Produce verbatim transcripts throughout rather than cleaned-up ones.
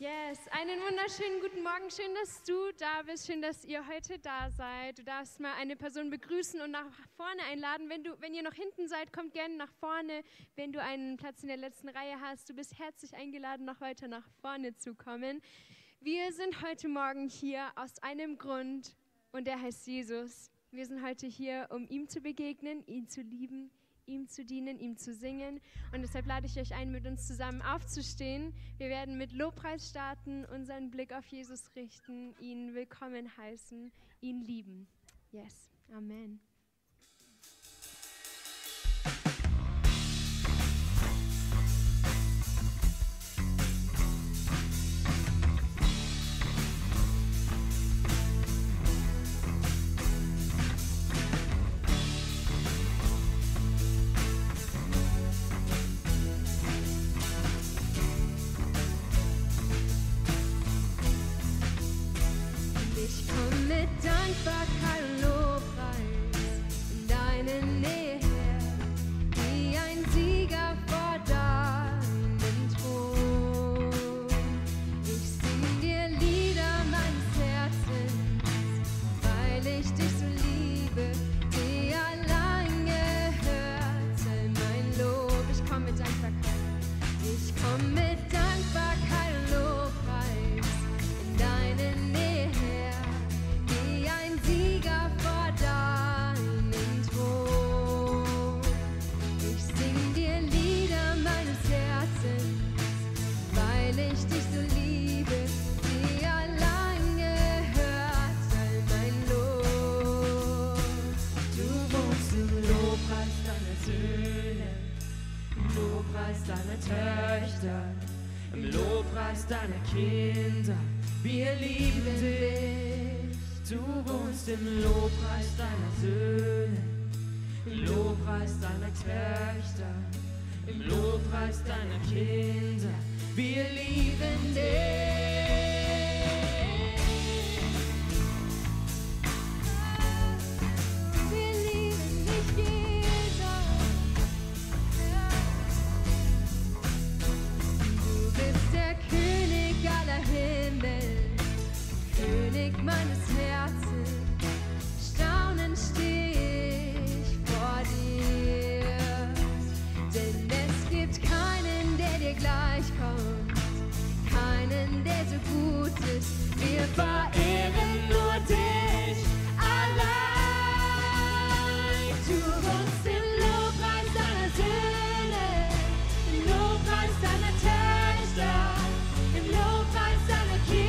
Yes, einen wunderschönen guten Morgen. Schön, dass du da bist. Schön, dass ihr heute da seid. Du darfst mal eine Person begrüßen und nach vorne einladen. Wenn du, wenn ihr noch hinten seid, kommt gerne nach vorne. Wenn du einen Platz in der letzten Reihe hast, du bist herzlich eingeladen, noch weiter nach vorne zu kommen. Wir sind heute Morgen hier aus einem Grund und der heißt Jesus. Wir sind heute hier, um ihm zu begegnen, ihn zu lieben, ihm zu dienen, ihm zu singen. Und deshalb lade ich euch ein, mit uns zusammen aufzustehen. Wir werden mit Lobpreis starten, unseren Blick auf Jesus richten, ihn willkommen heißen, ihn lieben. Yes, Amen. Dankbarkeit und Lobpreis in deine Nähe her, wie ein Sieger vor deinem Thron. Ich sing dir Lieder meines Herzens, weil ich dich so liebe, dir allein gehört sei mein Lob. Ich komm mit Dankbarkeit, ich komm mit Dankbarkeit und Lobpreis in deine Nähe. Deiner Töchter, im Lobpreis deiner Kinder, wir lieben dich. Du wohnst im Lobpreis deiner Söhne, im Lobpreis deiner Töchter, im Lobpreis deiner Kinder, wir lieben dich. Meines Herzens, staunend steh ich vor dir, denn es gibt keinen, der dir gleichkommt, keinen, der so gut ist. Wir verehren nur dich allein. Du wohnst im Lobpreis deiner Söhne, im Lobpreis deiner Töchter, im Lobpreis deiner Kinder.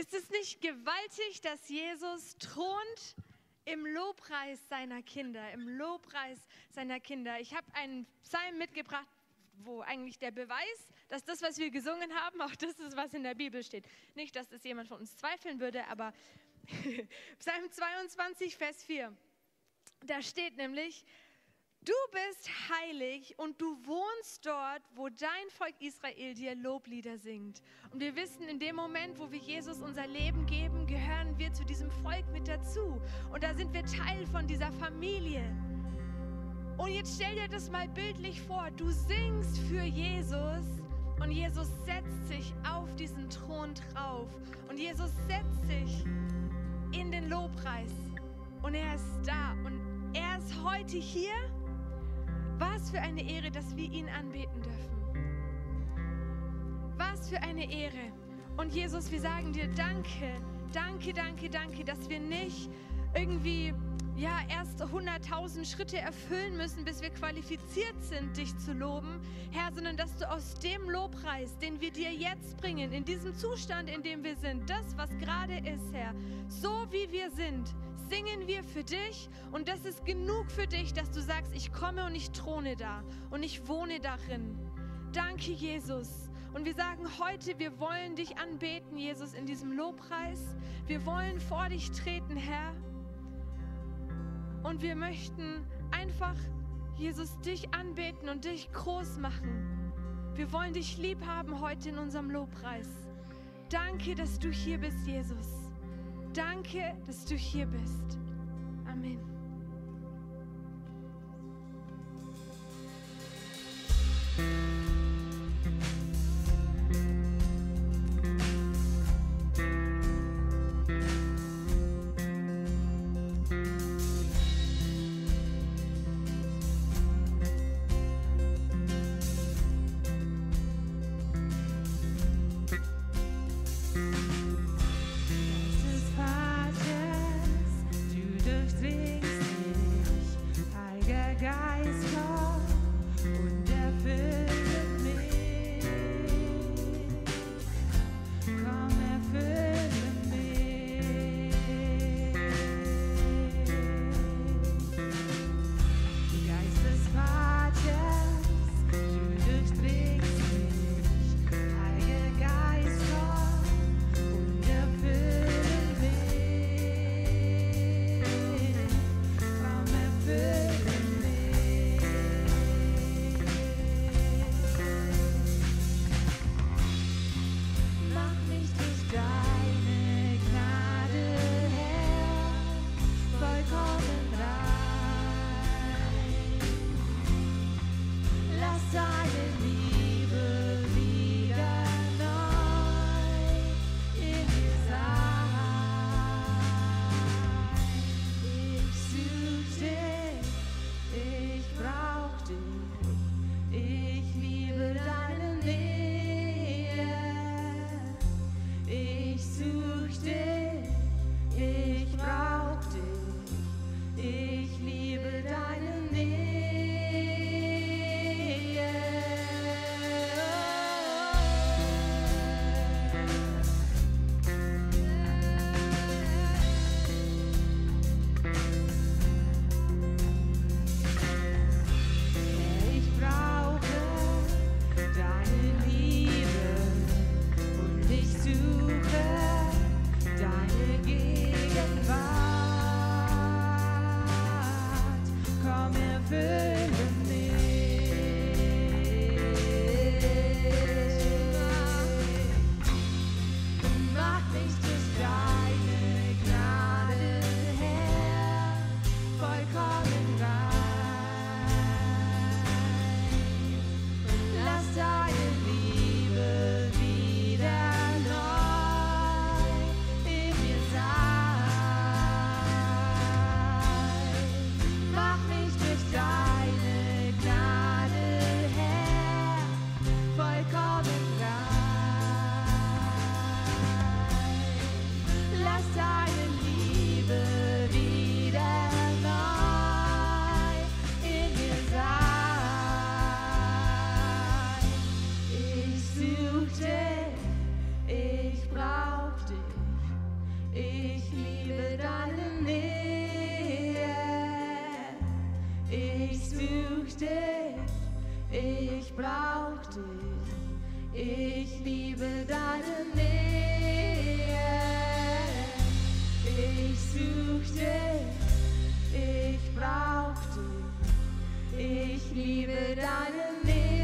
Ist es nicht gewaltig, dass Jesus thront im Lobpreis seiner Kinder, im Lobpreis seiner Kinder? Ich habe einen Psalm mitgebracht, wo eigentlich der Beweis, dass das, was wir gesungen haben, auch das ist, was in der Bibel steht. Nicht, dass das jemand von uns zweifeln würde, aber Psalm zweiundzwanzig, Vers vier, da steht nämlich: Du bist heilig und du wohnst dort, wo dein Volk Israel dir Loblieder singt. Und wir wissen, in dem Moment, wo wir Jesus unser Leben geben, gehören wir zu diesem Volk mit dazu. Und da sind wir Teil von dieser Familie. Und jetzt stell dir das mal bildlich vor. Du singst für Jesus und Jesus setzt sich auf diesen Thron drauf. Und Jesus setzt sich in den Lobpreis. Und er ist da und er ist heute hier. Was für eine Ehre, dass wir ihn anbeten dürfen. Was für eine Ehre. Und Jesus, wir sagen dir danke, danke, danke, danke, dass wir nicht irgendwie... ja, erst hunderttausend Schritte erfüllen müssen, bis wir qualifiziert sind, dich zu loben, Herr, sondern dass du aus dem Lobpreis, den wir dir jetzt bringen, in diesem Zustand, in dem wir sind, das, was gerade ist, Herr, so wie wir sind, singen wir für dich und das ist genug für dich, dass du sagst, ich komme und ich throne da und ich wohne darin. Danke, Jesus. Und wir sagen heute, wir wollen dich anbeten, Jesus, in diesem Lobpreis. Wir wollen vor dich treten, Herr. Und wir möchten einfach, Jesus, dich anbeten und dich groß machen. Wir wollen dich lieb haben heute in unserem Lobpreis. Danke, dass du hier bist, Jesus. Danke, dass du hier bist. Amen. Geist komm und erfüll Ich brauch dich, ich liebe deine Nähe. Ich such dich, ich brauch dich, ich liebe deine Nähe.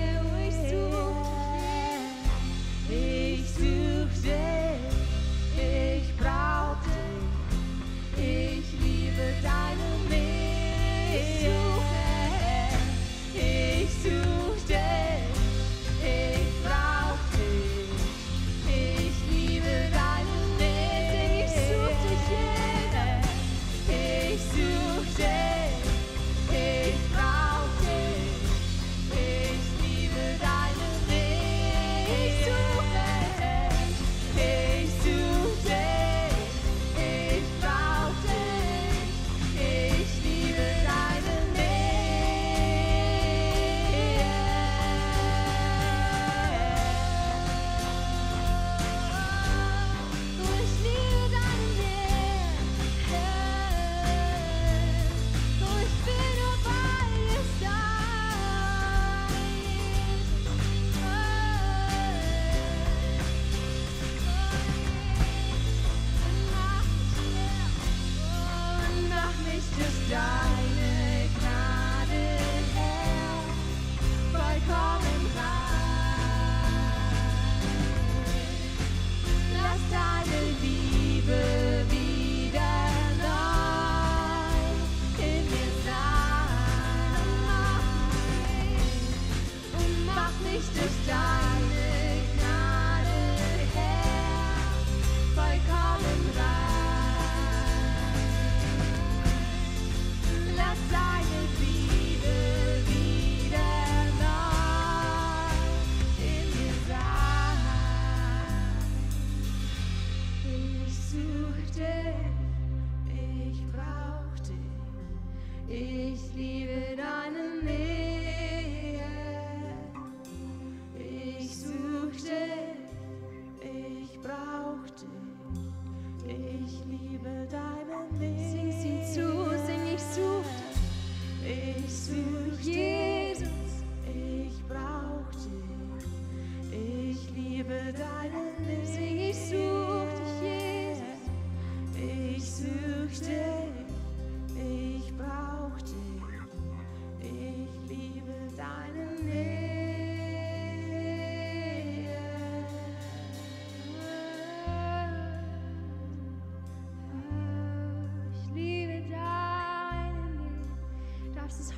Ich such dich, ich such dich, ich brauch dich, ich liebe deine Nähe.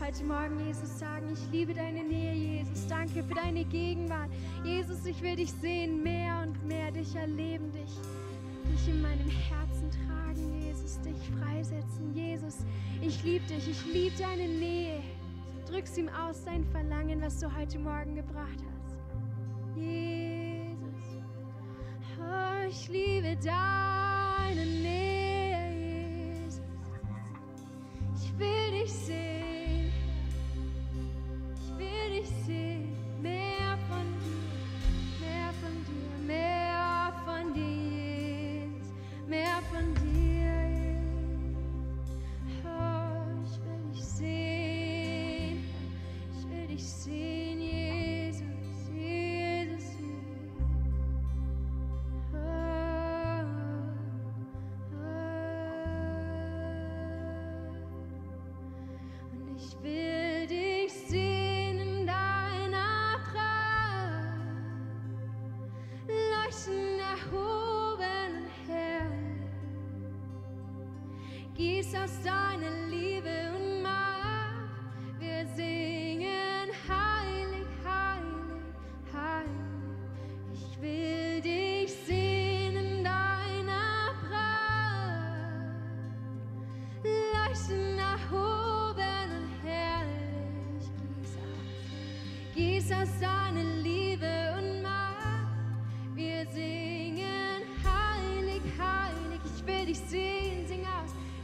Heute Morgen, Jesus, sagen, ich liebe deine Nähe, Jesus. Danke für deine Gegenwart. Jesus, ich will dich sehen, mehr und mehr, dich erleben, dich, dich in meinem Herzen tragen, Jesus, dich freisetzen. Jesus, ich liebe dich, ich liebe deine Nähe. Drückst ihm aus dein Verlangen, was du heute Morgen gebracht hast. Jesus, oh, ich liebe deine Nähe, Jesus. Ich will dich sehen.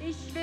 Ich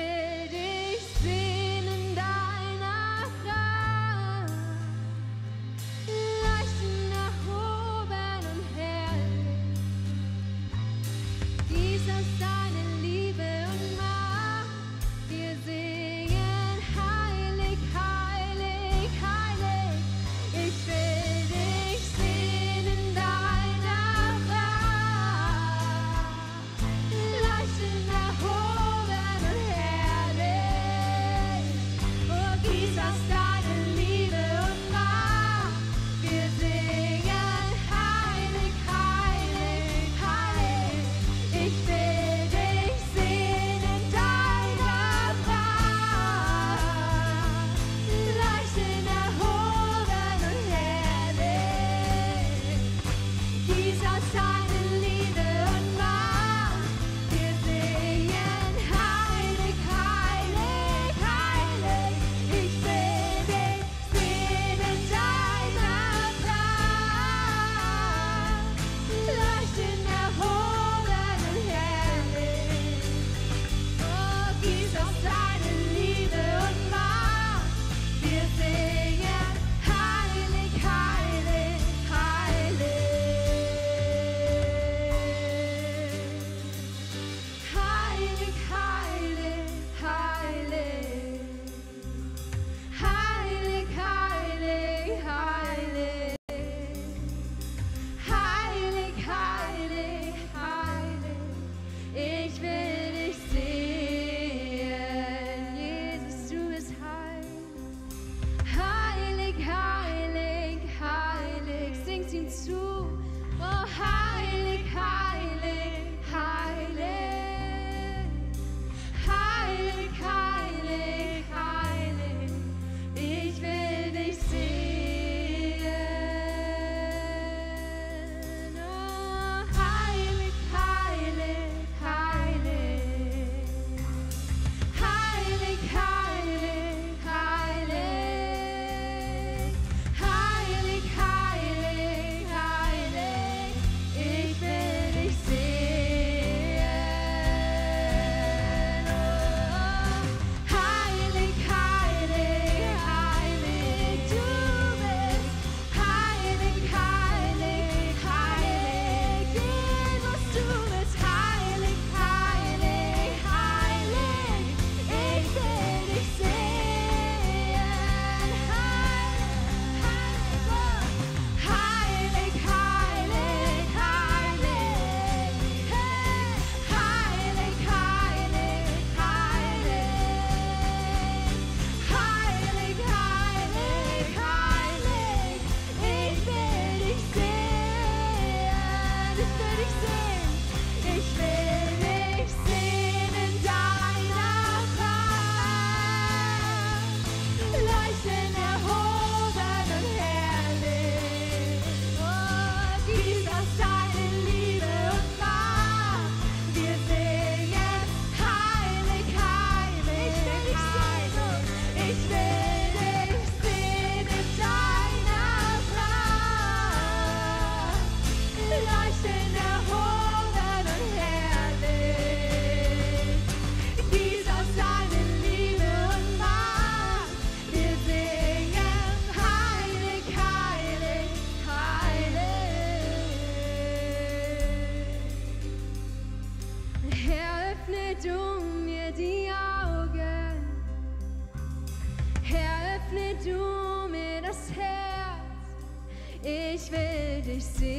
Ich will dich sehen.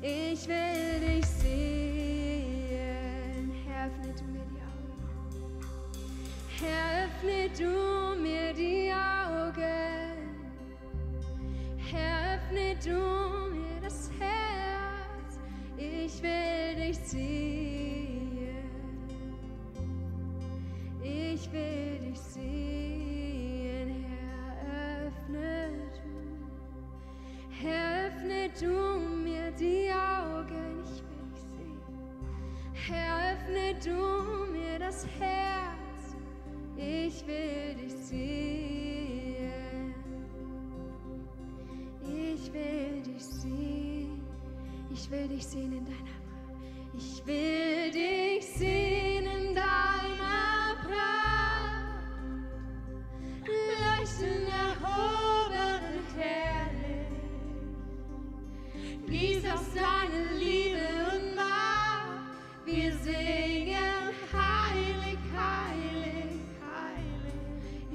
Ich will dich sehen. Herr, öffne du mir die Augen. Herr, öffne du mir die Augen. Herr, öffne du mir das Herz. Ich will dich sehen. Ich will dich sehen. Herr, öffne du mir die Augen, ich will dich sehen. Herr, öffne du mir das Herz, ich will dich sehen. Ich will dich sehen, ich will dich sehen in deiner Pracht.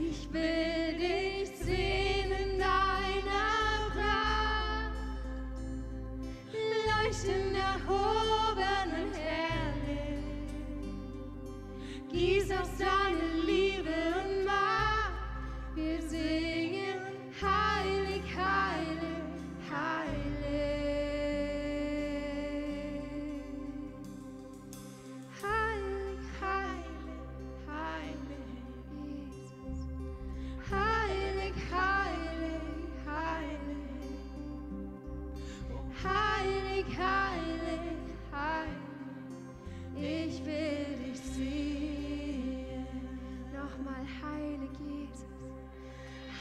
Ich will dich sehen in deiner Pracht. Leuchten erhoben und herrlich. Gieß aus deiner Liebe und Macht, wir singen heilig, heilig, heilig. Ich will dich sehen in deiner Pracht, leuchten erhoben und herrlich. Gieß aus deiner Liebe und Macht, wir singen heilig, heilig, heilig. Heilig, heilig, heilig, ich will dich sehen. Nochmal heilig, Jesus.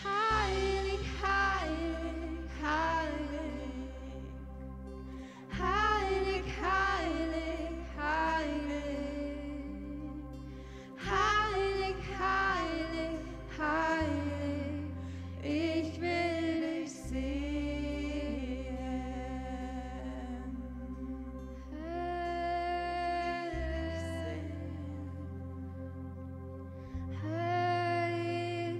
Heilig, heilig, heilig. Heilig, heilig, heilig. Heilig, heilig, heilig, ich will dich sehen. Hey,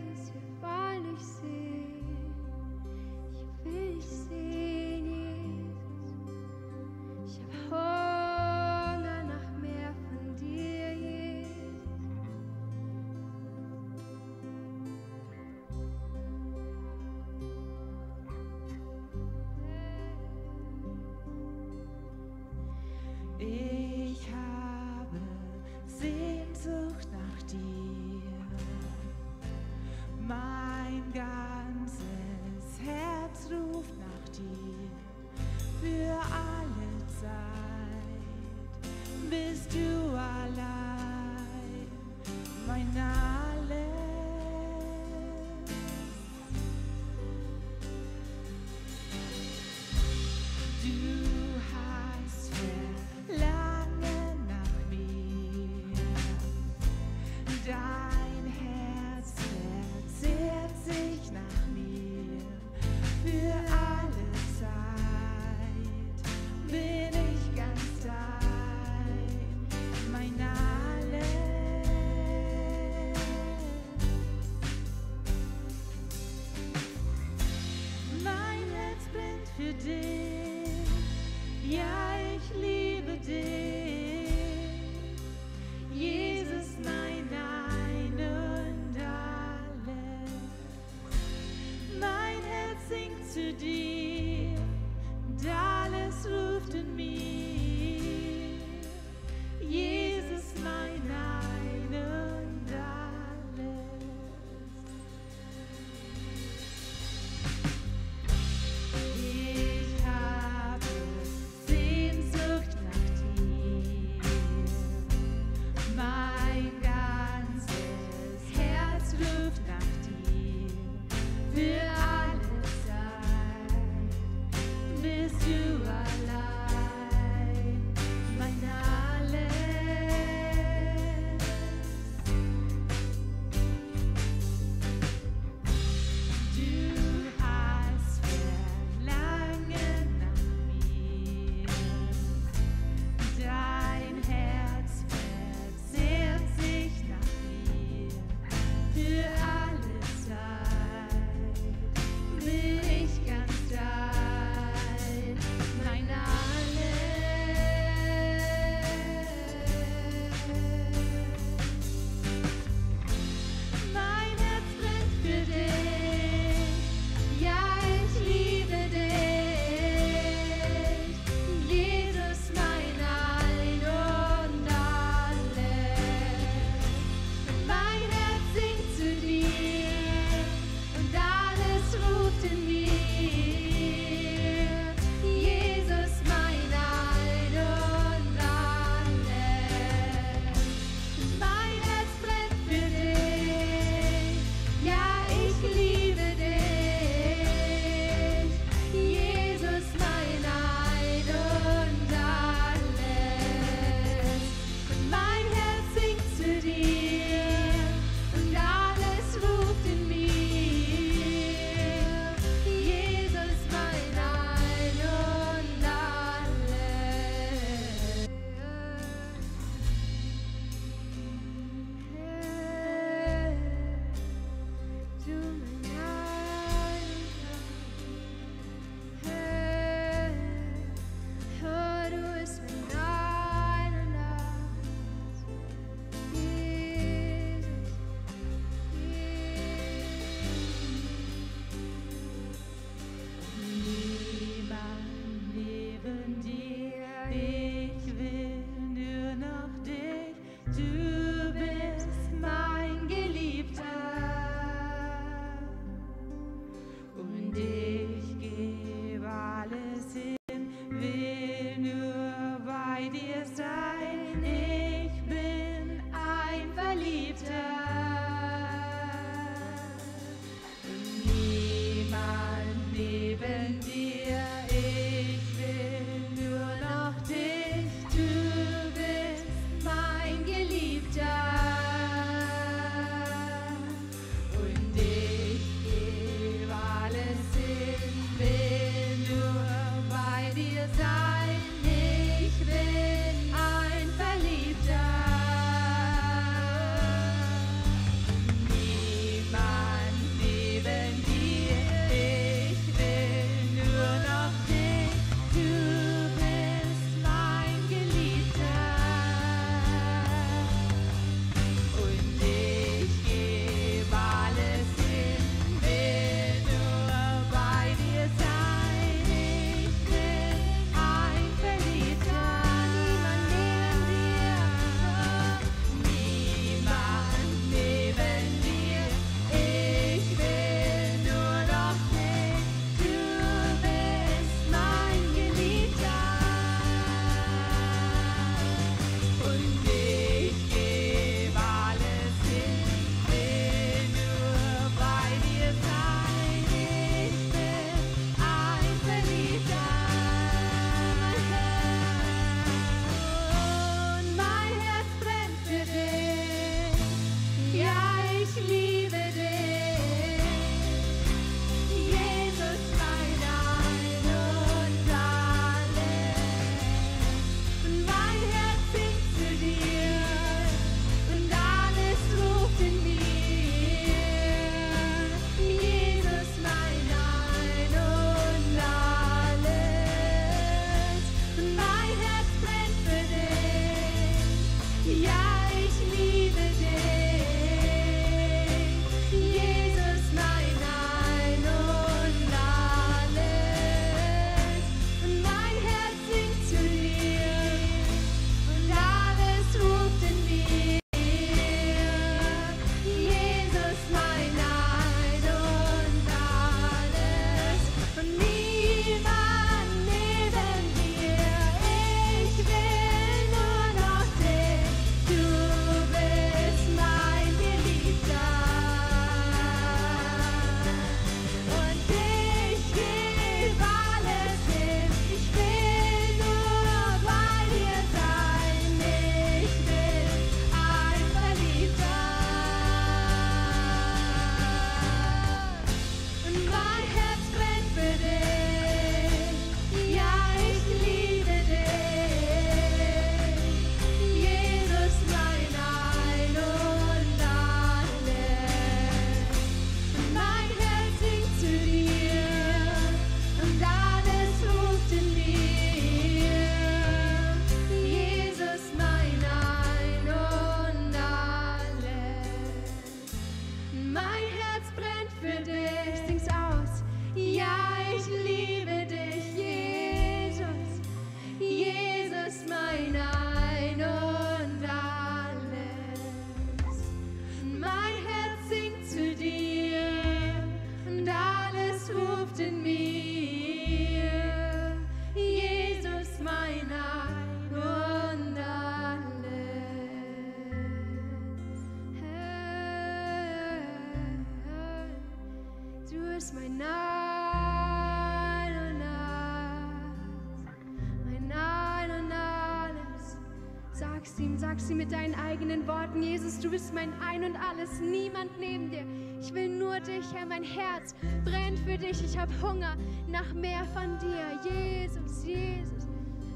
Jesus, du bist mein Ein und Alles, niemand neben dir. Ich will nur dich, Herr, mein Herz brennt für dich. Ich habe Hunger nach mehr von dir. Jesus, Jesus.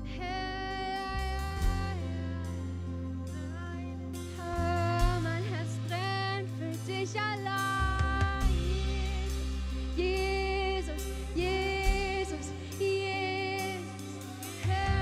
Hey, oh, mein Herz brennt für dich allein. Jesus, Jesus, Jesus. Jesus. Hey.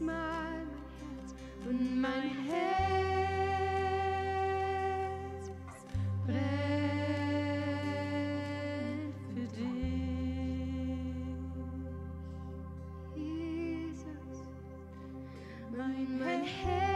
mal mein Herz und mein Herz brennt für dich. Jesus, mein, mein Herz.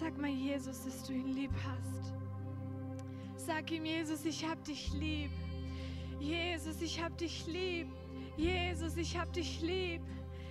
Sag mal Jesus, dass du ihn lieb hast. Sag ihm, Jesus, ich hab dich lieb. Jesus, ich hab dich lieb. Jesus, ich hab dich lieb.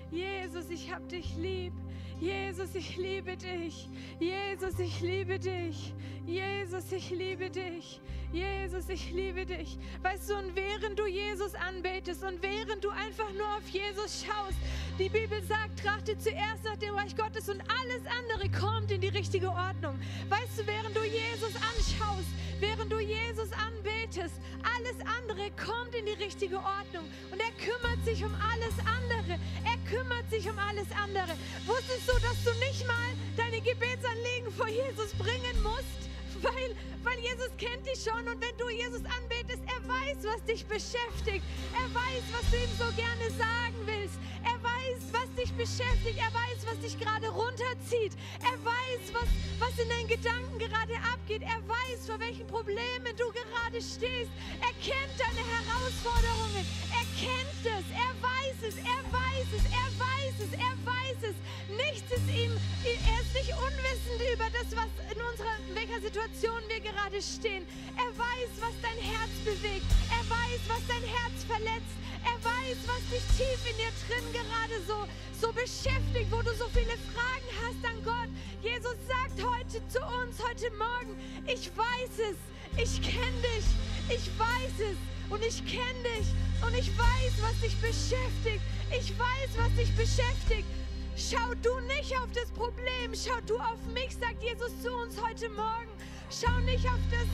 Jesus, ich hab dich lieb. Jesus, ich liebe dich. Jesus, ich liebe dich. Jesus, ich liebe dich. Jesus, ich liebe dich. Weißt du, und während du Jesus anbetest und während du einfach nur auf Jesus schaust, die Bibel sagt, trachte zuerst nach dem Reich Gottes und alles andere kommt in die richtige Ordnung. Weißt du, während du Jesus anschaust, während du Jesus anbetest, alles andere kommt in die richtige Ordnung. Und er kümmert sich um alles andere. Er kümmert sich um alles andere. Wusstest du, dass du nicht mal deine Gebetsanliegen vor Jesus bringen musst? Weil, weil Jesus kennt dich schon und wenn du Jesus anbetest, er weiß, was dich beschäftigt. Er weiß, was du ihm so gerne sagen willst. Er weiß, was dich beschäftigt. Er weiß, was dich gerade runterzieht. Er weiß, was, was in deinen Gedanken gerade abgeht. Er weiß, vor welchen Problemen du gerade stehst. Er kennt deine Herausforderungen. Er kennt es. Er weiß es. Er weiß es. Er weiß es. Er weiß es. Nichts ist ihm, er ist nicht unwissend über das, was in unserer, in welcher Situation wir gerade stehen. Er weiß, was dein Herz bewegt. Er weiß, was dein Herz verletzt. Er weiß, was dich tief in dir drin gerade so, so beschäftigt, wo du so viele Fragen hast an Gott. Jesus sagt heute zu uns, heute Morgen, ich weiß es, ich kenne dich, ich weiß es. Und ich kenne dich und ich weiß, was dich beschäftigt. Ich weiß, was dich beschäftigt. Schau du nicht auf das Problem, schau du auf mich, sagt Jesus zu uns heute Morgen. Schau nicht auf das,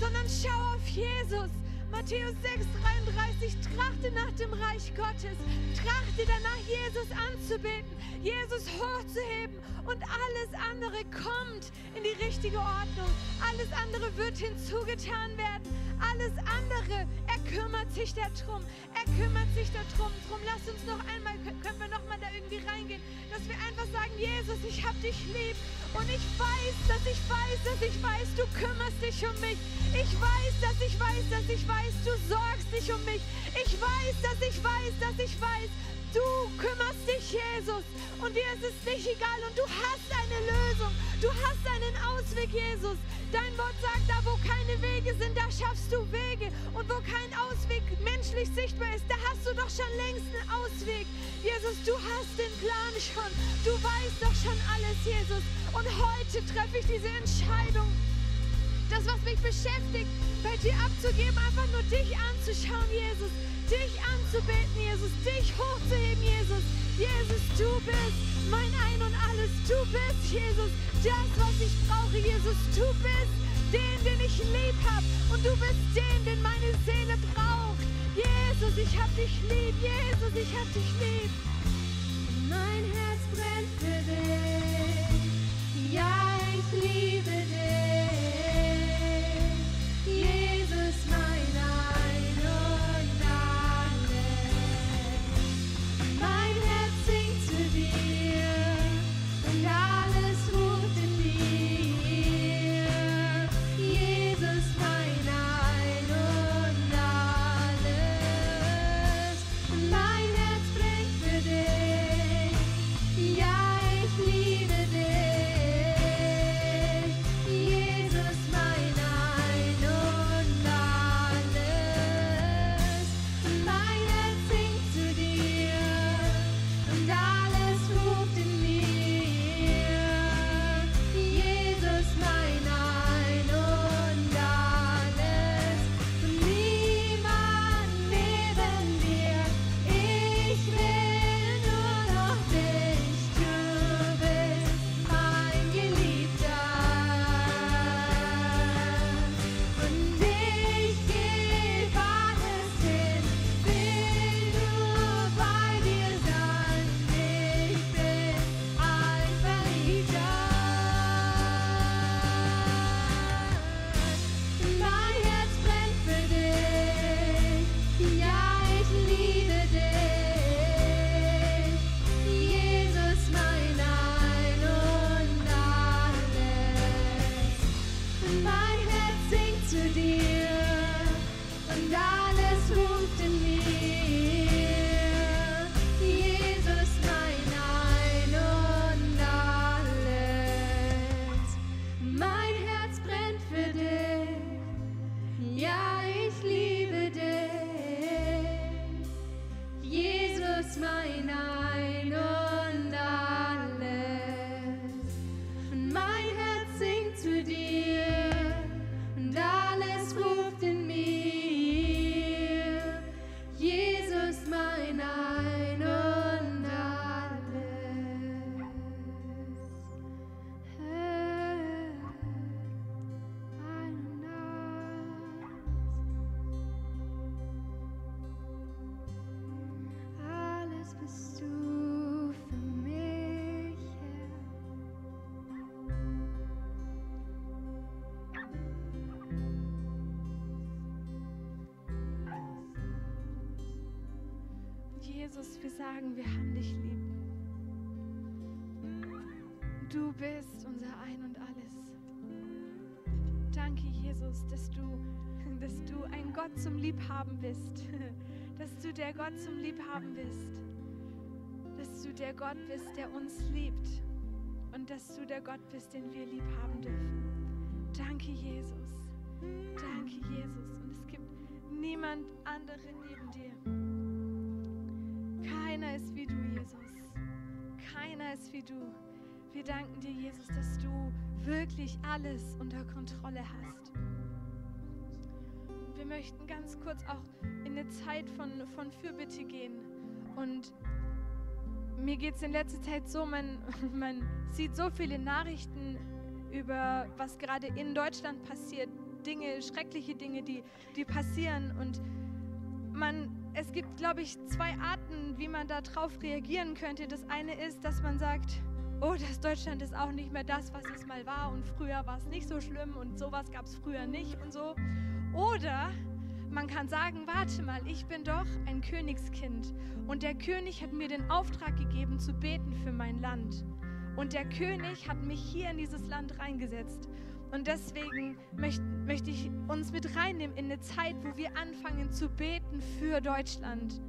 sondern schau auf Jesus. Matthäus sechs, dreiunddreißig, trachte nach dem Reich Gottes. Trachte danach, Jesus anzubeten, Jesus hochzuheben und alles andere kommt in die richtige Ordnung. Alles andere wird hinzugetan werden. Alles andere, er kümmert sich darum. Er kümmert sich darum. Drum lass uns noch einmal, können wir noch mal da irgendwie reingehen, dass wir einfach sagen, Jesus, ich hab dich lieb und ich weiß, dass ich weiß, dass ich weiß, du kümmerst dich um mich. Ich weiß, dass ich weiß, dass ich weiß, du sorgst dich um mich. Ich weiß, dass ich weiß, dass ich weiß, du kümmerst dich, Jesus. Und dir ist es nicht egal und du hast eine Lösung. Du hast einen Ausweg, Jesus. Dein Wort sagt, da wo keine Wege sind, da schaffst du Wege. Und wo kein Ausweg menschlich sichtbar ist, da hast du doch schon längst einen Ausweg. Jesus, du hast den Plan schon. Du weißt doch schon alles, Jesus. Und heute treffe ich diese Entscheidung, das, was mich beschäftigt, bei dir abzugeben, einfach nur dich anzuschauen, Jesus, dich anzubeten, Jesus, dich hochzuheben, Jesus. Jesus, du bist mein Ein und Alles, du bist, Jesus, das, was ich brauche, Jesus, du bist den, den ich lieb habe und du bist den, den meine Seele braucht. Jesus, ich hab dich lieb, Jesus, ich hab dich lieb. Mein Herz brennt für dich, ja, ich liebe dich. Jesus, mein Ein und Alles, mein Herz singt zu dir und alles ruft in dir. Jesus, wir sagen, wir haben dich lieb. Du bist unser Ein und Alles. Danke, Jesus, dass du, dass du ein Gott zum Liebhaben bist. Dass du der Gott zum Liebhaben bist. Dass du der Gott bist, der uns liebt. Und dass du der Gott bist, den wir lieb haben dürfen. Danke, Jesus. Danke, Jesus. Und es gibt niemand anderen neben dir. Keiner ist wie du, Jesus. Keiner ist wie du. Wir danken dir, Jesus, dass du wirklich alles unter Kontrolle hast. Und wir möchten ganz kurz auch in eine Zeit von, von Fürbitte gehen. Und mir geht es in letzter Zeit so, man, man sieht so viele Nachrichten über, was gerade in Deutschland passiert. Dinge, schreckliche Dinge, die, die passieren. Und man, es gibt, glaube ich, zwei Arten, wie man da drauf reagieren könnte. Das eine ist, dass man sagt, oh, das Deutschland ist auch nicht mehr das, was es mal war. Und früher war es nicht so schlimm und sowas gab es früher nicht und so. Oder man kann sagen, warte mal, ich bin doch ein Königskind. Und der König hat mir den Auftrag gegeben, zu beten für mein Land. Und der König hat mich hier in dieses Land reingesetzt. Und deswegen möcht, möchte ich uns mit reinnehmen in eine Zeit, wo wir anfangen zu beten für Deutschland.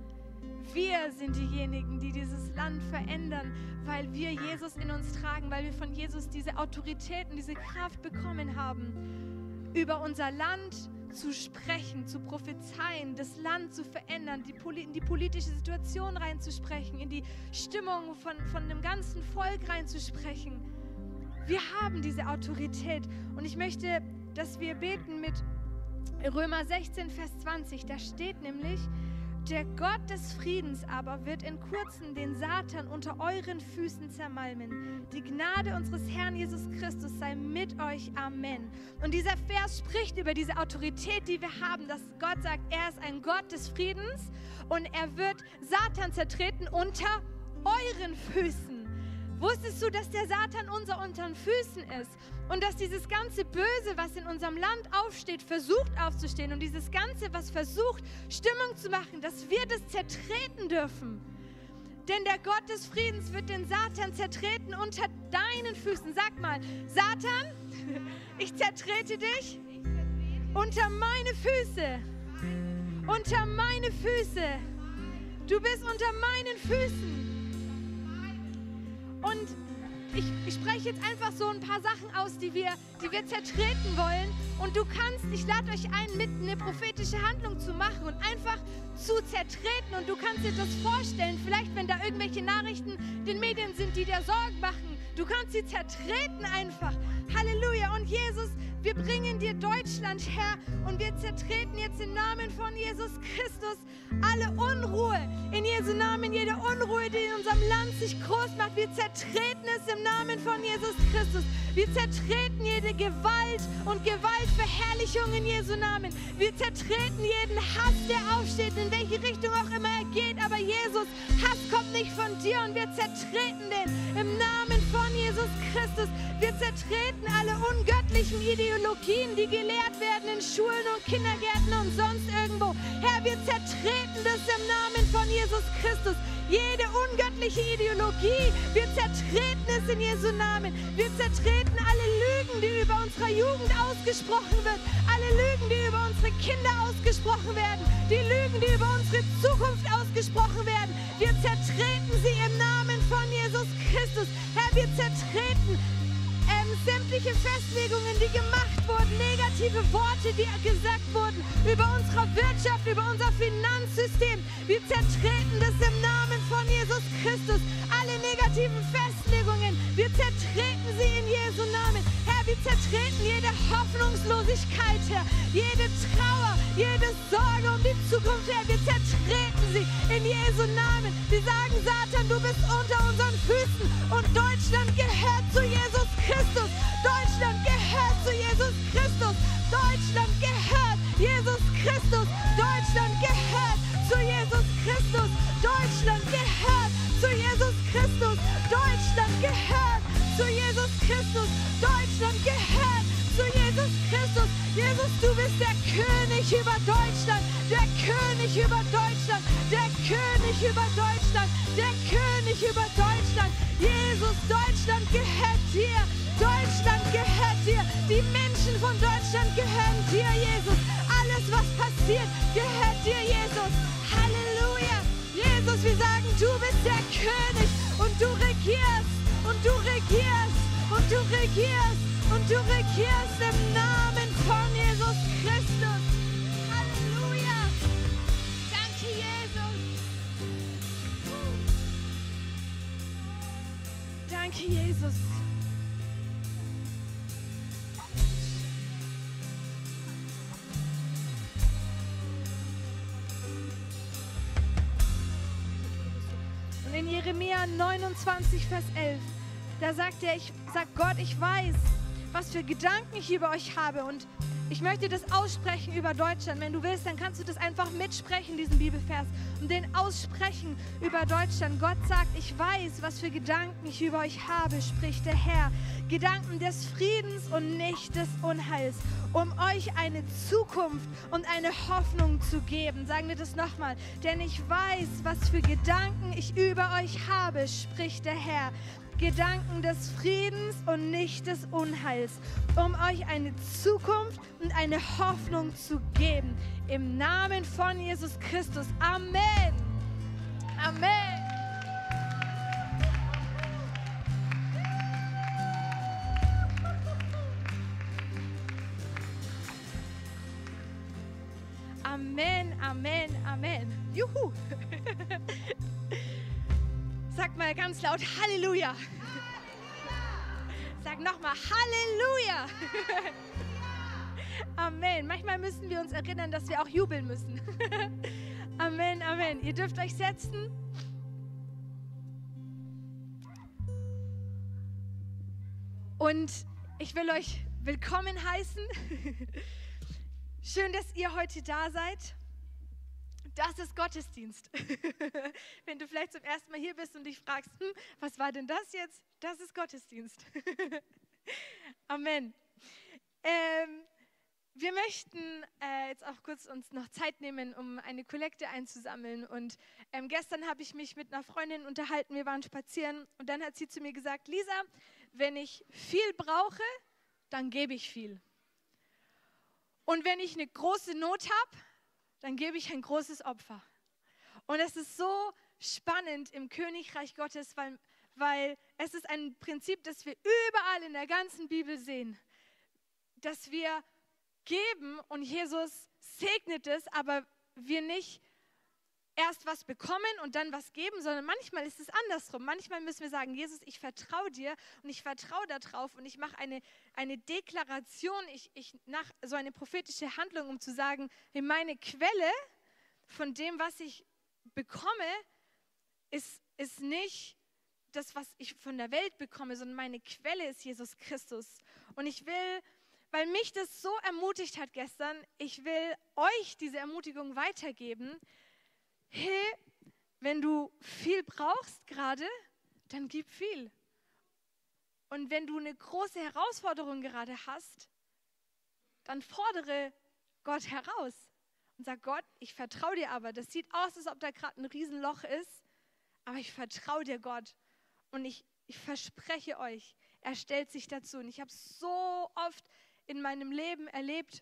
Wir sind diejenigen, die dieses Land verändern, weil wir Jesus in uns tragen, weil wir von Jesus diese Autorität und diese Kraft bekommen haben, über unser Land zu sprechen, zu prophezeien, das Land zu verändern, die Poli- in die politische Situation reinzusprechen, in die Stimmung von, von dem ganzen Volk reinzusprechen. Wir haben diese Autorität und ich möchte, dass wir beten mit Römer sechzehn, Vers zwanzig. Da steht nämlich, der Gott des Friedens aber wird in Kurzem den Satan unter euren Füßen zermalmen. Die Gnade unseres Herrn Jesus Christus sei mit euch. Amen. Und dieser Vers spricht über diese Autorität, die wir haben, dass Gott sagt, er ist ein Gott des Friedens und er wird Satan zertreten unter euren Füßen. Wusstest du, dass der Satan unter unseren Füßen ist und dass dieses ganze Böse, was in unserem Land aufsteht, versucht aufzustehen und dieses Ganze, was versucht, Stimmung zu machen, dass wir das zertreten dürfen? Denn der Gott des Friedens wird den Satan zertreten unter deinen Füßen. Sag mal, Satan, ich zertrete dich unter meine Füße, unter meine Füße. Du bist unter meinen Füßen. Und ich, ich spreche jetzt einfach so ein paar Sachen aus, die wir, die wir zertreten wollen. Und du kannst, ich lade euch ein, mit eine prophetische Handlung zu machen und einfach zu zertreten. Und du kannst dir das vorstellen, vielleicht wenn da irgendwelche Nachrichten in den Medien sind, die dir Sorgen machen. Du kannst sie zertreten einfach. Halleluja. Und Jesus, wir bringen dir Deutschland her und wir zertreten jetzt im Namen von Jesus Christus alle Unruhe. In Jesu Namen jede Unruhe, die in unserem Land sich groß macht. Wir zertreten es im Namen von Jesus Christus. Wir zertreten jede Gewalt und Gewaltverherrlichung in Jesu Namen. Wir zertreten jeden Hass, der aufsteht, in welche Richtung auch immer er geht. Aber Jesus, Hass kommt nicht von dir und wir zertreten den im Namen von Jesus Christus. Wir zertreten alle ungöttlichen Ideologien, die gelehrt werden in Schulen und Kindergärten und sonst irgendwo. Herr, wir zertreten das im Namen von Jesus Christus. Jede ungöttliche Ideologie, wir zertreten es in Jesu Namen. Wir zertreten alle Lügen, die über unsere Jugend ausgesprochen wird, alle Lügen, die über unsere Kinder ausgesprochen werden, die Lügen, die über unsere Zukunft ausgesprochen werden. Wir zertreten sie im Namen von Jesus Christus. Herr, wir zertreten ähm, sämtliche Festlegungen, die gemacht wurden, negative Worte, die gesagt wurden, über unsere Wirtschaft, über unser Finanzsystem. Wir zertreten das im Namen von Jesus Christus. Alle negativen Festlegungen, wir zertreten sie in Jesu Namen. Herr, wir zertreten jede Hoffnungslosigkeit, Herr, jede Trauer, jede Sorge um die Zukunft, Herr, wir zertreten sie in Jesu Namen. Wir sagen, Satan, du bist unter unseren Füßen und Deutschland gehört zu Jesus Christus. Deutschland gehört zu Jesus Christus. Deutschland gehört Jesus Christus. Deutschland gehört zu Jesus Christus. Deutschland gehört zu Jesus Christus. Deutschland gehört zu Jesus Christus. Deutschland gehört zu Jesus Christus. Jesus, du bist der König über Deutschland. Der König über Deutschland. Der König über Deutschland, der König über Deutschland. Jesus, Deutschland gehört dir. Deutschland gehört dir. Die Menschen von Deutschland gehören dir, Jesus. Alles, was passiert, gehört dir, Jesus. Halleluja. Jesus, wir sagen, du bist der König und du regierst und du regierst und du regierst und du regierst im Namen von Jesus Christus. Halleluja. Danke, Jesus. Danke, Jesus. Und in Jeremia neunundzwanzig, Vers elf, da sagt er, ich sag Gott, ich weiß, was für Gedanken ich über euch habe, und ich möchte das aussprechen über Deutschland. Wenn du willst, dann kannst du das einfach mitsprechen, diesen Bibelvers, und den aussprechen über Deutschland. Gott sagt, ich weiß, was für Gedanken ich über euch habe, spricht der Herr. Gedanken des Friedens und nicht des Unheils, um euch eine Zukunft und eine Hoffnung zu geben. Sagen wir das nochmal. Denn ich weiß, was für Gedanken ich über euch habe, spricht der Herr. Gedanken des Friedens und nicht des Unheils, um euch eine Zukunft und eine Hoffnung zu geben. Im Namen von Jesus Christus. Amen. Amen. Amen, Amen, Amen. Juhu. Sag mal ganz laut Halleluja. Halleluja. Sag nochmal Halleluja. Halleluja. Amen. Manchmal müssen wir uns erinnern, dass wir auch jubeln müssen. Amen, Amen. Ihr dürft euch setzen. Und ich will euch willkommen heißen. Schön, dass ihr heute da seid. Das ist Gottesdienst. Wenn du vielleicht zum ersten Mal hier bist und dich fragst, hm, was war denn das jetzt? Das ist Gottesdienst. Amen. Ähm, wir möchten äh, jetzt auch kurz uns noch Zeit nehmen, um eine Kollekte einzusammeln. Und ähm, gestern habe ich mich mit einer Freundin unterhalten, wir waren spazieren. Und dann hat sie zu mir gesagt, Lisa, wenn ich viel brauche, dann gebe ich viel. Und wenn ich eine große Not habe, dann gebe ich ein großes Opfer. Und es ist so spannend im Königreich Gottes, weil, weil es ist ein Prinzip, das wir überall in der ganzen Bibel sehen, dass wir geben und Jesus segnet es, aber wir nicht erst was bekommen und dann was geben, sondern manchmal ist es andersrum. Manchmal müssen wir sagen, Jesus, ich vertraue dir und ich vertraue darauf und ich mache eine, eine Deklaration, ich, ich nach, so eine prophetische Handlung, um zu sagen, meine Quelle von dem, was ich bekomme, ist, ist nicht das, was ich von der Welt bekomme, sondern meine Quelle ist Jesus Christus. Und ich will, weil mich das so ermutigt hat gestern, ich will euch diese Ermutigung weitergeben. Hey, wenn du viel brauchst gerade, dann gib viel. Und wenn du eine große Herausforderung gerade hast, dann fordere Gott heraus und sag, Gott, ich vertraue dir aber. Das sieht aus, als ob da gerade ein Riesenloch ist, aber ich vertraue dir, Gott. Und ich, ich verspreche euch, er stellt sich dazu. Und ich habe so oft in meinem Leben erlebt,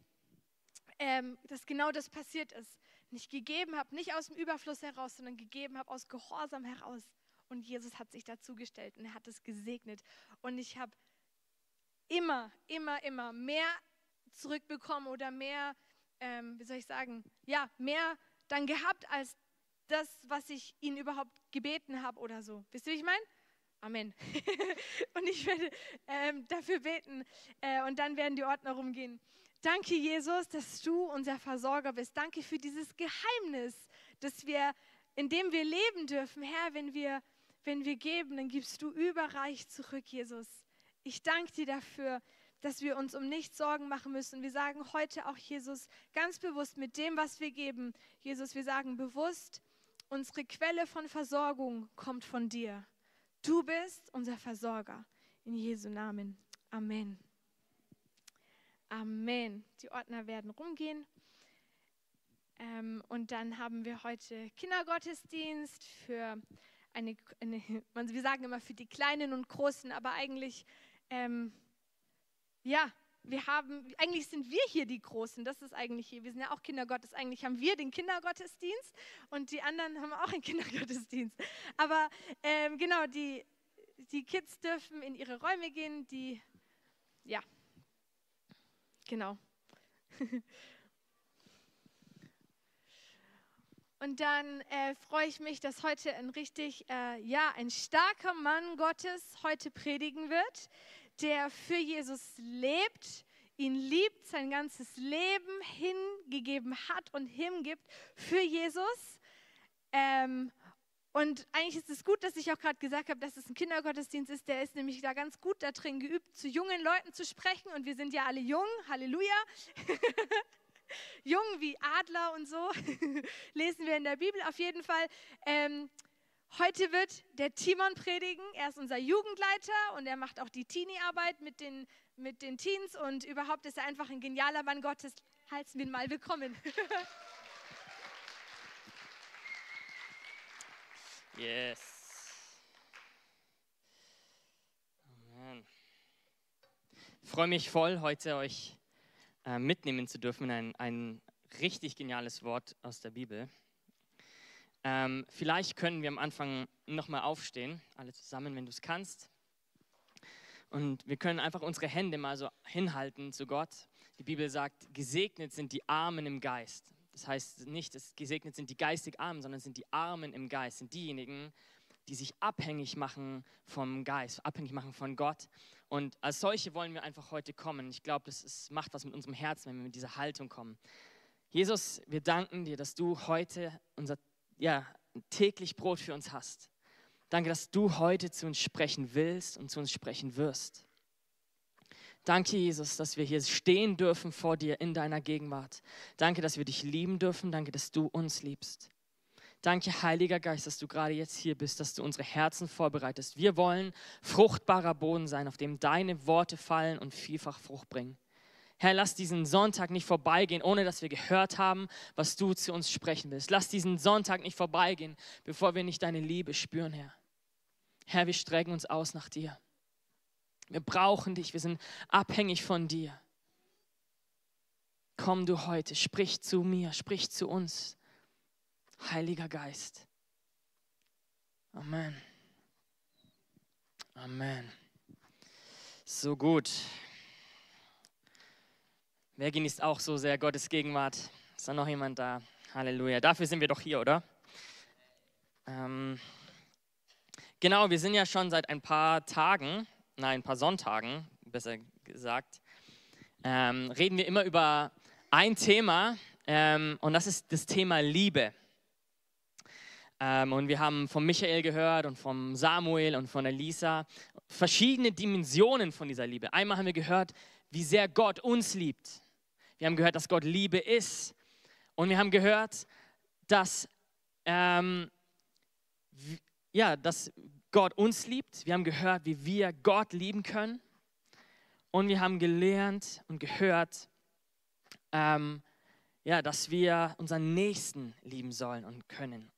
ähm, dass genau das passiert ist. Nicht gegeben habe, nicht aus dem Überfluss heraus, sondern gegeben habe aus Gehorsam heraus. Und Jesus hat sich dazugestellt und er hat es gesegnet. Und ich habe immer, immer, immer mehr zurückbekommen oder mehr, ähm, wie soll ich sagen, ja, mehr dann gehabt als das, was ich ihn überhaupt gebeten habe oder so. Wisst ihr, wie ich meine? Amen. Und ich werde ähm, dafür beten äh, und dann werden die Ordner rumgehen. Danke, Jesus, dass du unser Versorger bist. Danke für dieses Geheimnis, dass wir, in dem wir leben dürfen. Herr, wenn wir, wenn wir geben, dann gibst du überreich zurück, Jesus. Ich danke dir dafür, dass wir uns um nichts Sorgen machen müssen. Wir sagen heute auch, Jesus, ganz bewusst mit dem, was wir geben. Jesus, wir sagen bewusst, unsere Quelle von Versorgung kommt von dir. Du bist unser Versorger. In Jesu Namen. Amen. Amen. Die Ordner werden rumgehen. Ähm, und dann haben wir heute Kindergottesdienst für eine, eine, wir sagen immer für die Kleinen und Großen, aber eigentlich, ähm, ja, wir haben, eigentlich sind wir hier die Großen, das ist eigentlich hier, wir sind ja auch Kindergottes, eigentlich haben wir den Kindergottesdienst und die anderen haben auch einen Kindergottesdienst. Aber ähm, genau, die, die Kids dürfen in ihre Räume gehen, die, ja, genau. Und dann äh, freue ich mich, dass heute ein richtig, äh, ja, ein starker Mann Gottes heute predigen wird, der für Jesus lebt, ihn liebt, sein ganzes Leben hingegeben hat und hingibt für Jesus. Ähm, und eigentlich ist es gut, dass ich auch gerade gesagt habe, dass es ein Kindergottesdienst ist. Der ist nämlich da ganz gut darin geübt, zu jungen Leuten zu sprechen. Und wir sind ja alle jung, Halleluja. Jung wie Adler und so, lesen wir in der Bibel auf jeden Fall. Ähm, Heute wird der Timon predigen, er ist unser Jugendleiter und er macht auch die Teenie-Arbeit mit den, mit den Teens und überhaupt ist er einfach ein genialer Mann Gottes. Heißen wir ihn mal willkommen. Yes. Amen. Ich freue mich voll, heute euch äh, mitnehmen zu dürfen in ein, ein richtig geniales Wort aus der Bibel. Ähm, vielleicht können wir am Anfang nochmal aufstehen, alle zusammen, wenn du es kannst. Und wir können einfach unsere Hände mal so hinhalten zu Gott. Die Bibel sagt, gesegnet sind die Armen im Geist. Das heißt nicht, dass gesegnet sind die geistig Armen, sondern sind die Armen im Geist. Sind diejenigen, die sich abhängig machen vom Geist, abhängig machen von Gott. Und als solche wollen wir einfach heute kommen. Ich glaube, das ist, macht was mit unserem Herzen, wenn wir mit dieser Haltung kommen. Jesus, wir danken dir, dass du heute unser ja, täglich Brot für uns hast. Danke, dass du heute zu uns sprechen willst und zu uns sprechen wirst. Danke, Jesus, dass wir hier stehen dürfen vor dir in deiner Gegenwart. Danke, dass wir dich lieben dürfen. Danke, dass du uns liebst. Danke, Heiliger Geist, dass du gerade jetzt hier bist, dass du unsere Herzen vorbereitest. Wir wollen fruchtbarer Boden sein, auf dem deine Worte fallen und vielfach Frucht bringen. Herr, lass diesen Sonntag nicht vorbeigehen, ohne dass wir gehört haben, was du zu uns sprechen willst. Lass diesen Sonntag nicht vorbeigehen, bevor wir nicht deine Liebe spüren, Herr. Herr, wir strecken uns aus nach dir. Wir brauchen dich, wir sind abhängig von dir. Komm du heute, sprich zu mir, sprich zu uns, Heiliger Geist. Amen. Amen. So gut. Wer genießt auch so sehr Gottes Gegenwart? Ist da noch jemand da? Halleluja. Dafür sind wir doch hier, oder? Ähm, genau, wir sind ja schon seit ein paar Tagen, nein, ein paar Sonntagen, besser gesagt, ähm, reden wir immer über ein Thema ähm, und das ist das Thema Liebe. Ähm, und wir haben von Michael gehört und von Samuel und von Elisa verschiedene Dimensionen von dieser Liebe. Einmal haben wir gehört, wie sehr Gott uns liebt. Wir haben gehört, dass Gott Liebe ist. Und wir haben gehört, dass, ähm, ja, dass Gott uns liebt. Wir haben gehört, wie wir Gott lieben können. Und wir haben gelernt und gehört, ähm, ja, dass wir unseren Nächsten lieben sollen und können.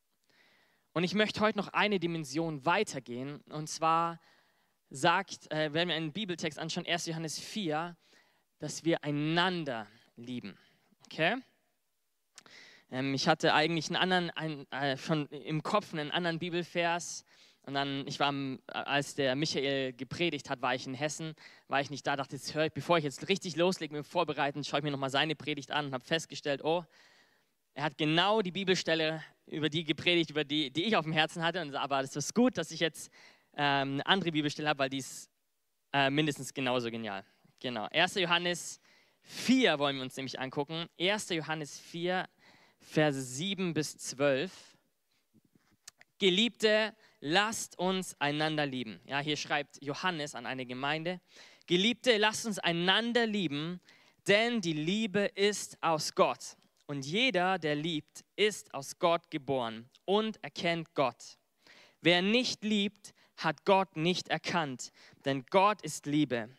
Und ich möchte heute noch eine Dimension weitergehen. Und zwar sagt, äh, wenn wir einen Bibeltext anschauen, erster Johannes vier, dass wir einander lieben. Okay? Ähm, ich hatte eigentlich einen anderen, einen, äh, schon im Kopf einen anderen Bibelvers. Und dann, ich war, am, als der Michael gepredigt hat, war ich in Hessen, war ich nicht da, dachte, jetzt höre ich, bevor ich jetzt richtig loslege, mir vorbereiten, schaue ich mir nochmal seine Predigt an und habe festgestellt, oh, er hat genau die Bibelstelle über die gepredigt, über die, die ich auf dem Herzen hatte. Und, aber das ist gut, dass ich jetzt eine andere Bibelstelle habe, weil die ist äh, mindestens genauso genial. Genau. erster Johannes vier wollen wir uns nämlich angucken. erster Johannes vier, Verse sieben bis zwölf. Geliebte, lasst uns einander lieben. Ja, hier schreibt Johannes an eine Gemeinde. Geliebte, lasst uns einander lieben, denn die Liebe ist aus Gott. Und jeder, der liebt, ist aus Gott geboren und erkennt Gott. Wer nicht liebt, hat Gott nicht erkannt, denn Gott ist Liebe.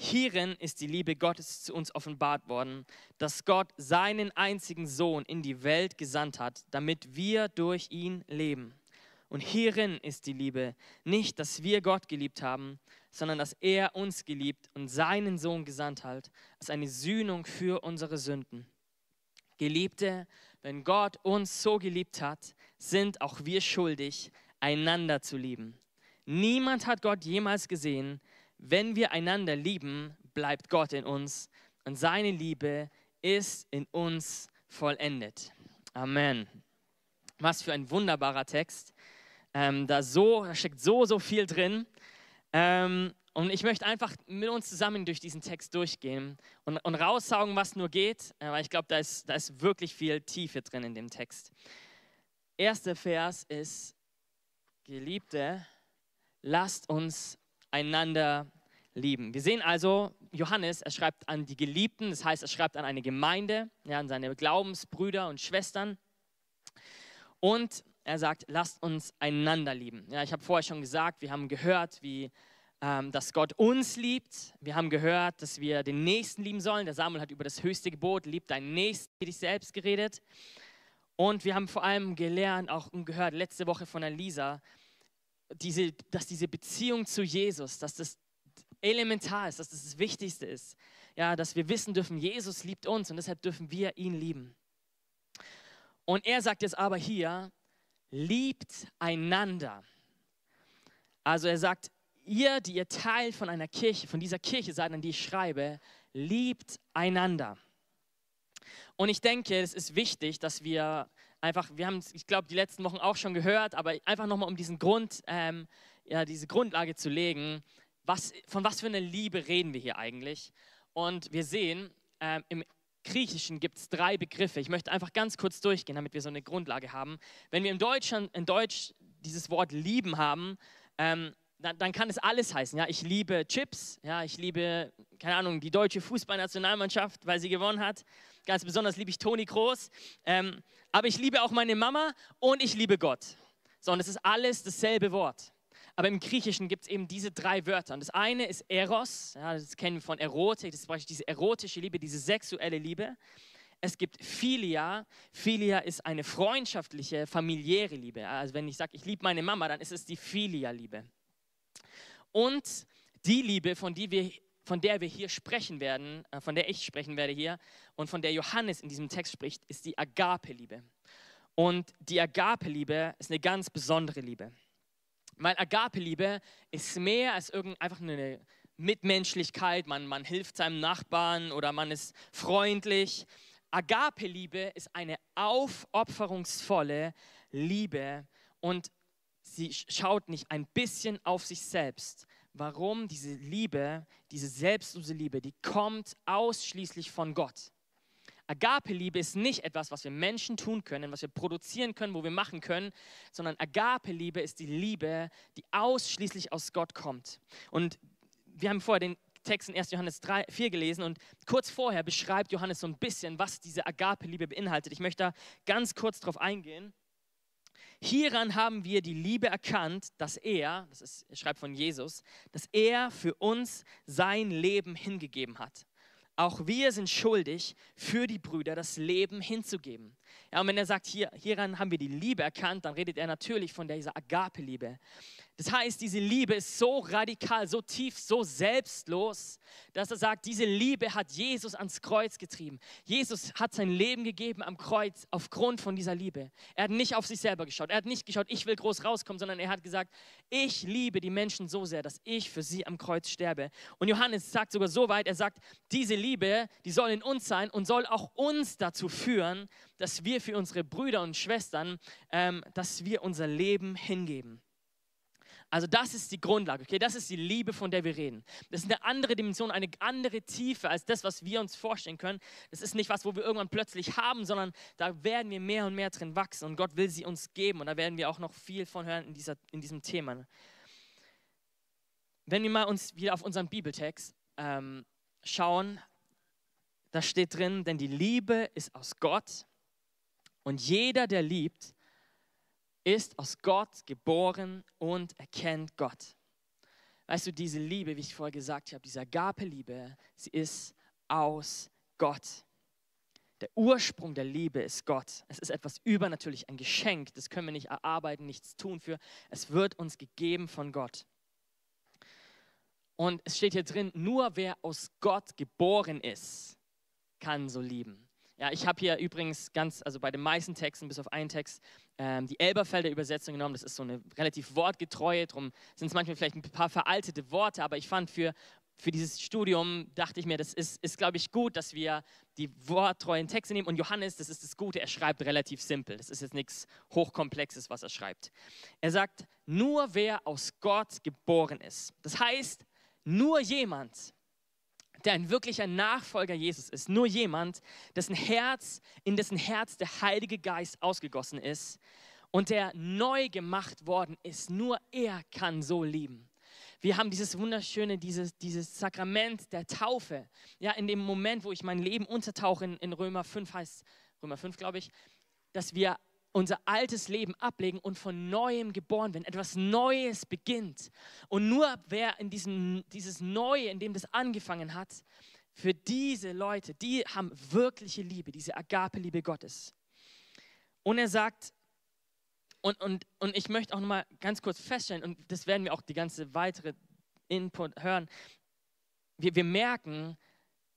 Hierin ist die Liebe Gottes zu uns offenbart worden, dass Gott seinen einzigen Sohn in die Welt gesandt hat, damit wir durch ihn leben. Und hierin ist die Liebe, nicht, dass wir Gott geliebt haben, sondern dass er uns geliebt und seinen Sohn gesandt hat, als eine Sühnung für unsere Sünden. Geliebte, wenn Gott uns so geliebt hat, sind auch wir schuldig, einander zu lieben. Niemand hat Gott jemals gesehen. Wenn wir einander lieben, bleibt Gott in uns und seine Liebe ist in uns vollendet. Amen. Was für ein wunderbarer Text. Ähm, da, so, da steckt so, so viel drin. Ähm, und ich möchte einfach mit uns zusammen durch diesen Text durchgehen und, und raussaugen, was nur geht, weil ich glaube, da ist, da ist wirklich viel Tiefe drin in dem Text. Erster Vers ist: Geliebte, lasst uns einander lieben. Wir sehen also, Johannes, er schreibt an die Geliebten, das heißt, er schreibt an eine Gemeinde, ja, an seine Glaubensbrüder und Schwestern. Und er sagt, lasst uns einander lieben. Ja, ich habe vorher schon gesagt, wir haben gehört, wie, ähm, dass Gott uns liebt. Wir haben gehört, dass wir den Nächsten lieben sollen. Der Samuel hat über das höchste Gebot, lieb deinen Nächsten, wie dich selbst, geredet. Und wir haben vor allem gelernt, auch gehört, letzte Woche von Elisa, Diese, dass diese Beziehung zu Jesus, dass das elementar ist, dass das das Wichtigste ist. Ja, dass wir wissen dürfen, Jesus liebt uns und deshalb dürfen wir ihn lieben. Und er sagt jetzt aber hier, liebt einander. Also er sagt, ihr, die ihr Teil von einer Kirche, von dieser Kirche seid, an die ich schreibe, liebt einander. Und ich denke, es ist wichtig, dass wir einfach, wir haben es, ich glaube, die letzten Wochen auch schon gehört, aber einfach nochmal, um diesen Grund, ähm, ja, diese Grundlage zu legen, was, von was für einer Liebe reden wir hier eigentlich? Und wir sehen, ähm, im Griechischen gibt es drei Begriffe. Ich möchte einfach ganz kurz durchgehen, damit wir so eine Grundlage haben. Wenn wir im Deutschen, in Deutsch dieses Wort lieben haben, ähm, Dann, dann kann es alles heißen. Ja, ich liebe Chips, ja, ich liebe, keine Ahnung, die deutsche Fußballnationalmannschaft, weil sie gewonnen hat. Ganz besonders liebe ich Toni Kroos. Ähm, aber ich liebe auch meine Mama und ich liebe Gott. So, und es ist alles dasselbe Wort. Aber im Griechischen gibt es eben diese drei Wörter. Und das eine ist Eros, ja, das kennen wir von Erotik, das ist praktisch diese erotische Liebe, diese sexuelle Liebe. Es gibt Philia. Philia ist eine freundschaftliche, familiäre Liebe. Also wenn ich sage, ich liebe meine Mama, dann ist es die Philia-Liebe. Und die Liebe, von, die wir, von der wir hier sprechen werden, von der ich sprechen werde hier und von der Johannes in diesem Text spricht, ist die Agape-Liebe. Und die Agape-Liebe ist eine ganz besondere Liebe. Weil Agape-Liebe ist mehr als irgend, einfach eine Mitmenschlichkeit, man, man hilft seinem Nachbarn oder man ist freundlich. Agape-Liebe ist eine aufopferungsvolle Liebe und sie schaut nicht ein bisschen auf sich selbst. Warum? Diese Liebe, diese selbstlose Liebe, die kommt ausschließlich von Gott. Agape-Liebe ist nicht etwas, was wir Menschen tun können, was wir produzieren können, wo wir machen können, sondern Agape-Liebe ist die Liebe, die ausschließlich aus Gott kommt. Und wir haben vorher den Text in erster Johannes vier gelesen und kurz vorher beschreibt Johannes so ein bisschen, was diese Agape-Liebe beinhaltet. Ich möchte da ganz kurz drauf eingehen. Hieran haben wir die Liebe erkannt, dass er, das ist, er schreibt von Jesus, dass er für uns sein Leben hingegeben hat. Auch wir sind schuldig, für die Brüder das Leben hinzugeben. Ja, und wenn er sagt, hier, hieran haben wir die Liebe erkannt, dann redet er natürlich von dieser Agape-Liebe. Das heißt, diese Liebe ist so radikal, so tief, so selbstlos, dass er sagt, diese Liebe hat Jesus ans Kreuz getrieben. Jesus hat sein Leben gegeben am Kreuz aufgrund von dieser Liebe. Er hat nicht auf sich selber geschaut. Er hat nicht geschaut, ich will groß rauskommen, sondern er hat gesagt, ich liebe die Menschen so sehr, dass ich für sie am Kreuz sterbe. Und Johannes sagt sogar so weit, er sagt, diese Liebe, Liebe, die soll in uns sein und soll auch uns dazu führen, dass wir für unsere Brüder und Schwestern, ähm, dass wir unser Leben hingeben. Also das ist die Grundlage, okay? Das ist die Liebe, von der wir reden. Das ist eine andere Dimension, eine andere Tiefe als das, was wir uns vorstellen können. Das ist nicht was, wo wir irgendwann plötzlich haben, sondern da werden wir mehr und mehr drin wachsen und Gott will sie uns geben und da werden wir auch noch viel von hören in, dieser, in diesem Thema. Wenn wir mal uns wieder auf unseren Bibeltext ähm, schauen, da steht drin, denn die Liebe ist aus Gott und jeder, der liebt, ist aus Gott geboren und erkennt Gott. Weißt du, diese Liebe, wie ich vorher gesagt habe, diese Agape-Liebe, sie ist aus Gott. Der Ursprung der Liebe ist Gott. Es ist etwas übernatürlich, ein Geschenk. Das können wir nicht erarbeiten, nichts tun für. Es wird uns gegeben von Gott. Und es steht hier drin, nur wer aus Gott geboren ist, kann so lieben. Ja, ich habe hier übrigens ganz, also bei den meisten Texten, bis auf einen Text, ähm, die Elberfelder Übersetzung genommen. Das ist so eine relativ wortgetreue, darum sind es manchmal vielleicht ein paar veraltete Worte, aber ich fand für Für dieses Studium dachte ich mir, das ist, ist glaube ich, gut, dass wir die worttreuen Texte nehmen. Und Johannes, das ist das Gute, er schreibt relativ simpel. Das ist jetzt nichts Hochkomplexes, was er schreibt. Er sagt, nur wer aus Gott geboren ist. Das heißt, nur jemand, der ein wirklicher Nachfolger Jesus ist, nur jemand, dessen Herz, in dessen Herz der Heilige Geist ausgegossen ist und der neu gemacht worden ist, nur er kann so lieben. Wir haben dieses wunderschöne, dieses, dieses Sakrament der Taufe. Ja, in dem Moment, wo ich mein Leben untertauche, in, in Römer fünf heißt, Römer fünf glaube ich, dass wir unser altes Leben ablegen und von Neuem geboren werden. Etwas Neues beginnt. Und nur wer in diesem, dieses Neue, in dem das angefangen hat, für diese Leute, die haben wirkliche Liebe, diese Agape-Liebe Gottes. Und er sagt, Und, und, und ich möchte auch nochmal ganz kurz feststellen, und das werden wir auch die ganze weitere Input hören, wir, wir merken,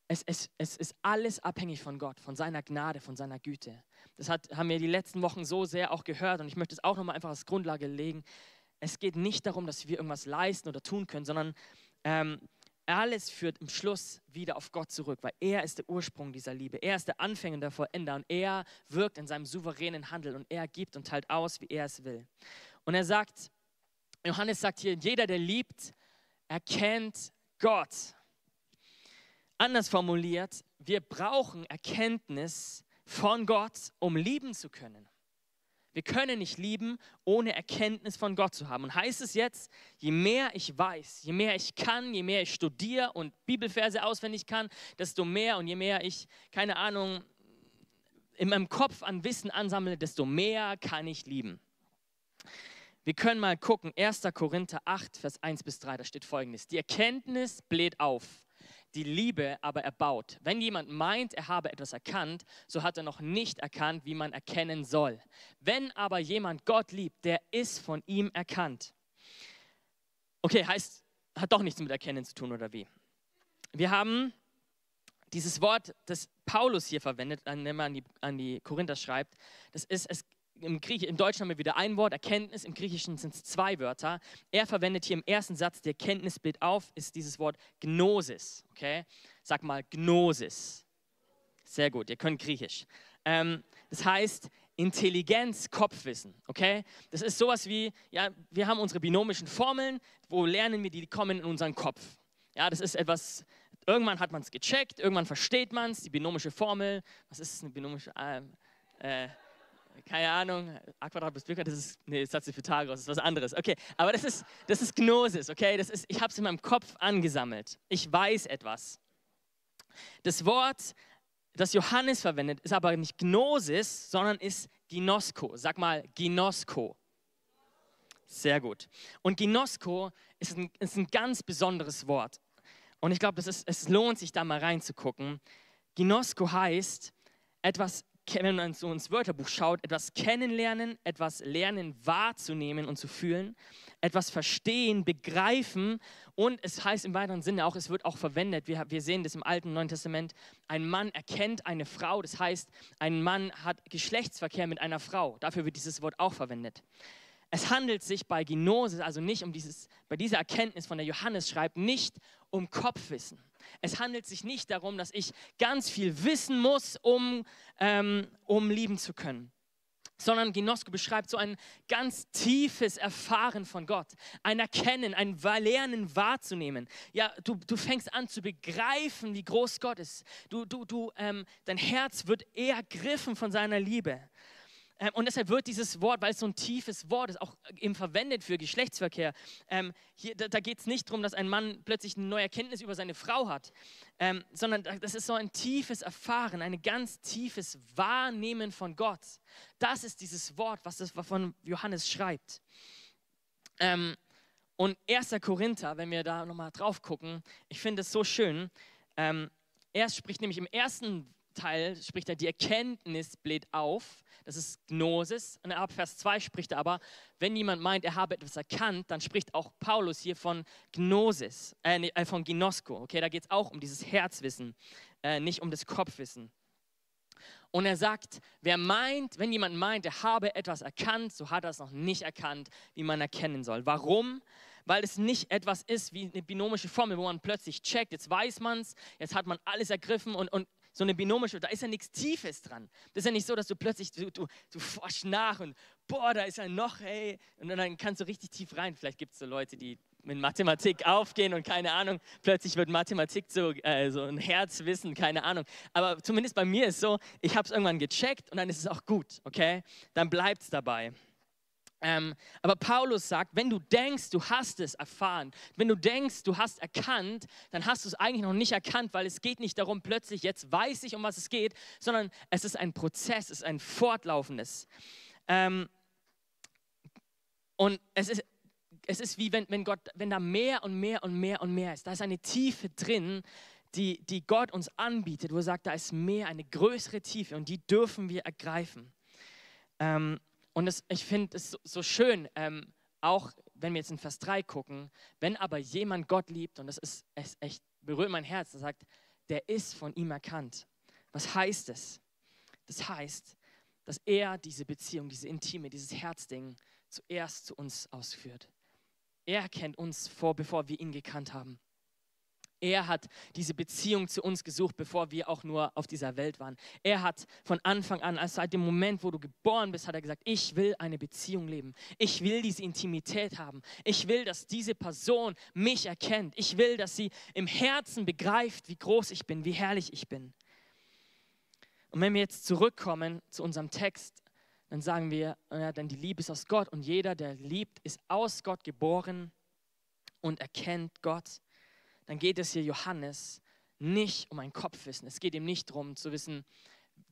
es, es, es ist alles abhängig von Gott, von seiner Gnade, von seiner Güte. Das hat, haben wir die letzten Wochen so sehr auch gehört und ich möchte es auch nochmal einfach als Grundlage legen. Es geht nicht darum, dass wir irgendwas leisten oder tun können, sondern ähm, alles führt im Schluss wieder auf Gott zurück, weil er ist der Ursprung dieser Liebe. Er ist der Anfänger und der Vollender und er wirkt in seinem souveränen Handeln und er gibt und teilt aus, wie er es will. Und er sagt, Johannes sagt hier, jeder, der liebt, erkennt Gott. Anders formuliert, wir brauchen Erkenntnis von Gott, um lieben zu können. Wir können nicht lieben, ohne Erkenntnis von Gott zu haben. Und heißt es jetzt, je mehr ich weiß, je mehr ich kann, je mehr ich studiere und Bibelverse auswendig kann, desto mehr und je mehr ich, keine Ahnung, in meinem Kopf an Wissen ansammle, desto mehr kann ich lieben. Wir können mal gucken, erster Korinther acht, Vers eins bis drei, da steht Folgendes. Die Erkenntnis bläht auf, die Liebe aber erbaut. Wenn jemand meint, er habe etwas erkannt, so hat er noch nicht erkannt, wie man erkennen soll. Wenn aber jemand Gott liebt, der ist von ihm erkannt. Okay, heißt, hat doch nichts mit Erkennen zu tun, oder wie? Wir haben dieses Wort, das Paulus hier verwendet, wenn er an die, an die Korinther schreibt, das ist es. Im, im Deutschen haben wir wieder ein Wort, Erkenntnis, im Griechischen sind es zwei Wörter. Er verwendet hier im ersten Satz, der Erkenntnisbild auf, ist dieses Wort Gnosis. Okay? Sag mal Gnosis. Sehr gut, ihr könnt Griechisch. Ähm, das heißt Intelligenz, Kopfwissen. Okay? Das ist sowas wie, ja, wir haben unsere binomischen Formeln, wo lernen wir, die kommen in unseren Kopf. Ja, das ist etwas, irgendwann hat man es gecheckt, irgendwann versteht man es, die binomische Formel. Was ist eine binomische... Äh, äh, Keine Ahnung, A Quadrat plus B Quadrat, das ist, nee, Satz für Pythagoras, das ist was anderes. Okay, aber das ist, das ist Gnosis, okay? Das ist, ich habe es in meinem Kopf angesammelt. Ich weiß etwas. Das Wort, das Johannes verwendet, ist aber nicht Gnosis, sondern ist Ginosko. Sag mal Ginosko. Sehr gut. Und Ginosko ist ein, ist ein ganz besonderes Wort. Und ich glaube, es lohnt sich, da mal reinzugucken. Ginosko heißt etwas, wenn man so ins Wörterbuch schaut, etwas kennenlernen, etwas lernen, wahrzunehmen und zu fühlen, etwas verstehen, begreifen und es heißt im weiteren Sinne auch, es wird auch verwendet, wir, wir sehen das im Alten und Neuen Testament, ein Mann erkennt eine Frau, das heißt, ein Mann hat Geschlechtsverkehr mit einer Frau, dafür wird dieses Wort auch verwendet. Es handelt sich bei Gnosis, also nicht um dieses, bei dieser Erkenntnis, von der Johannes schreibt, nicht um Kopfwissen. Es handelt sich nicht darum, dass ich ganz viel wissen muss, um, ähm, um lieben zu können. Sondern Ginosko beschreibt so ein ganz tiefes Erfahren von Gott. Ein Erkennen, ein Lernen wahrzunehmen. Ja, du, du fängst an zu begreifen, wie groß Gott ist. Du, du, du, ähm, dein Herz wird ergriffen von seiner Liebe. Ähm, und deshalb wird dieses Wort, weil es so ein tiefes Wort ist, auch eben verwendet für Geschlechtsverkehr. Ähm, hier, da da geht es nicht darum, dass ein Mann plötzlich eine neue Erkenntnis über seine Frau hat, ähm, sondern das ist so ein tiefes Erfahren, ein ganz tiefes Wahrnehmen von Gott. Das ist dieses Wort, was das von Johannes schreibt. Ähm, Und erster Korinther, wenn wir da nochmal drauf gucken, ich finde es so schön, ähm, er spricht nämlich im ersten Teil, spricht er, die Erkenntnis bläht auf, das ist Gnosis, und ab Vers zwei spricht er aber, wenn jemand meint, er habe etwas erkannt, dann spricht auch Paulus hier von Gnosis, äh, von Ginosko, okay, da geht es auch um dieses Herzwissen, äh, nicht um das Kopfwissen. Und er sagt, wer meint, wenn jemand meint, er habe etwas erkannt, so hat er es noch nicht erkannt, wie man erkennen soll. Warum? Weil es nicht etwas ist wie eine binomische Formel, wo man plötzlich checkt, jetzt weiß man es, jetzt hat man alles ergriffen und, und so eine binomische, da ist ja nichts Tiefes dran. Das ist ja nicht so, dass du plötzlich, du, du, du forschst nach und boah, da ist ja noch, hey, und dann kannst du richtig tief rein. Vielleicht gibt es so Leute, die mit Mathematik aufgehen und keine Ahnung, plötzlich wird Mathematik so, äh, so ein Herzwissen, keine Ahnung. Aber zumindest bei mir ist so, ich habe es irgendwann gecheckt und dann ist es auch gut, okay? Dann bleibt es dabei. Ähm, aber Paulus sagt, wenn du denkst, du hast es erfahren, wenn du denkst, du hast erkannt, dann hast du es eigentlich noch nicht erkannt, weil es geht nicht darum, plötzlich, jetzt weiß ich, um was es geht, sondern es ist ein Prozess, es ist ein fortlaufendes. Ähm, und es ist Es ist wie wenn, wenn Gott, wenn da mehr und mehr und mehr und mehr ist. Da ist eine Tiefe drin, die, die Gott uns anbietet, wo er sagt, da ist mehr, eine größere Tiefe und die dürfen wir ergreifen. Ähm, und das, ich finde es so, so schön, ähm, auch wenn wir jetzt in Vers drei gucken, wenn aber jemand Gott liebt, und das ist, es echt berührt mein Herz, er sagt, der ist von ihm erkannt. Was heißt das? Das heißt, dass er diese Beziehung, diese Intime, dieses Herzding zuerst zu uns ausführt. Er kennt uns vor, bevor wir ihn gekannt haben. Er hat diese Beziehung zu uns gesucht, bevor wir auch nur auf dieser Welt waren. Er hat von Anfang an, also seit dem Moment, wo du geboren bist, hat er gesagt, ich will eine Beziehung leben. Ich will diese Intimität haben. Ich will, dass diese Person mich erkennt. Ich will, dass sie im Herzen begreift, wie groß ich bin, wie herrlich ich bin. Und wenn wir jetzt zurückkommen zu unserem Text, dann sagen wir, ja, denn die Liebe ist aus Gott und jeder, der liebt, ist aus Gott geboren und erkennt Gott. Dann geht es hier Johannes nicht um ein Kopfwissen. Es geht ihm nicht darum zu wissen,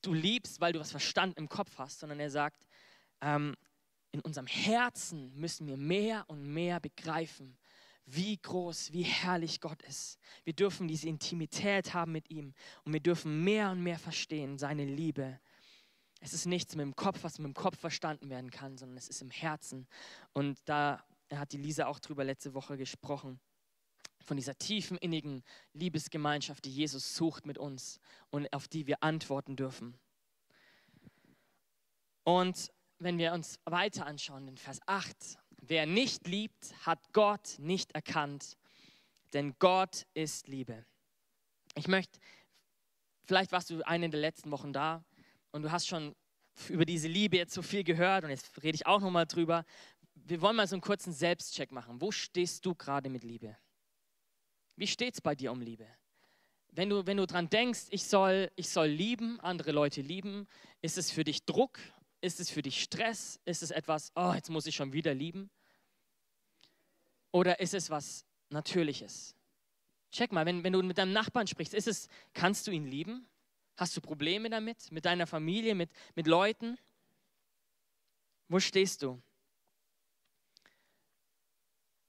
du liebst, weil du was Verstand im Kopf hast, sondern er sagt, ähm, in unserem Herzen müssen wir mehr und mehr begreifen, wie groß, wie herrlich Gott ist. Wir dürfen diese Intimität haben mit ihm und wir dürfen mehr und mehr verstehen, seine Liebe. Es ist nichts mit dem Kopf, was mit dem Kopf verstanden werden kann, sondern es ist im Herzen. Und da hat die Lisa auch drüber letzte Woche gesprochen, von dieser tiefen, innigen Liebesgemeinschaft, die Jesus sucht mit uns und auf die wir antworten dürfen. Und wenn wir uns weiter anschauen, in Vers acht, wer nicht liebt, hat Gott nicht erkannt, denn Gott ist Liebe. Ich möchte, vielleicht warst du eine der letzten Wochen da, und du hast schon über diese Liebe jetzt so viel gehört und jetzt rede ich auch nochmal drüber. Wir wollen mal so einen kurzen Selbstcheck machen. Wo stehst du gerade mit Liebe? Wie steht es bei dir um Liebe? Wenn du, wenn du dran denkst, ich soll, ich soll lieben, andere Leute lieben, ist es für dich Druck? Ist es für dich Stress? Ist es etwas, oh, jetzt muss ich schon wieder lieben? Oder ist es was Natürliches? Check mal, wenn, wenn du mit deinem Nachbarn sprichst, ist es, kannst du ihn lieben? Hast du Probleme damit, mit deiner Familie, mit, mit Leuten? Wo stehst du?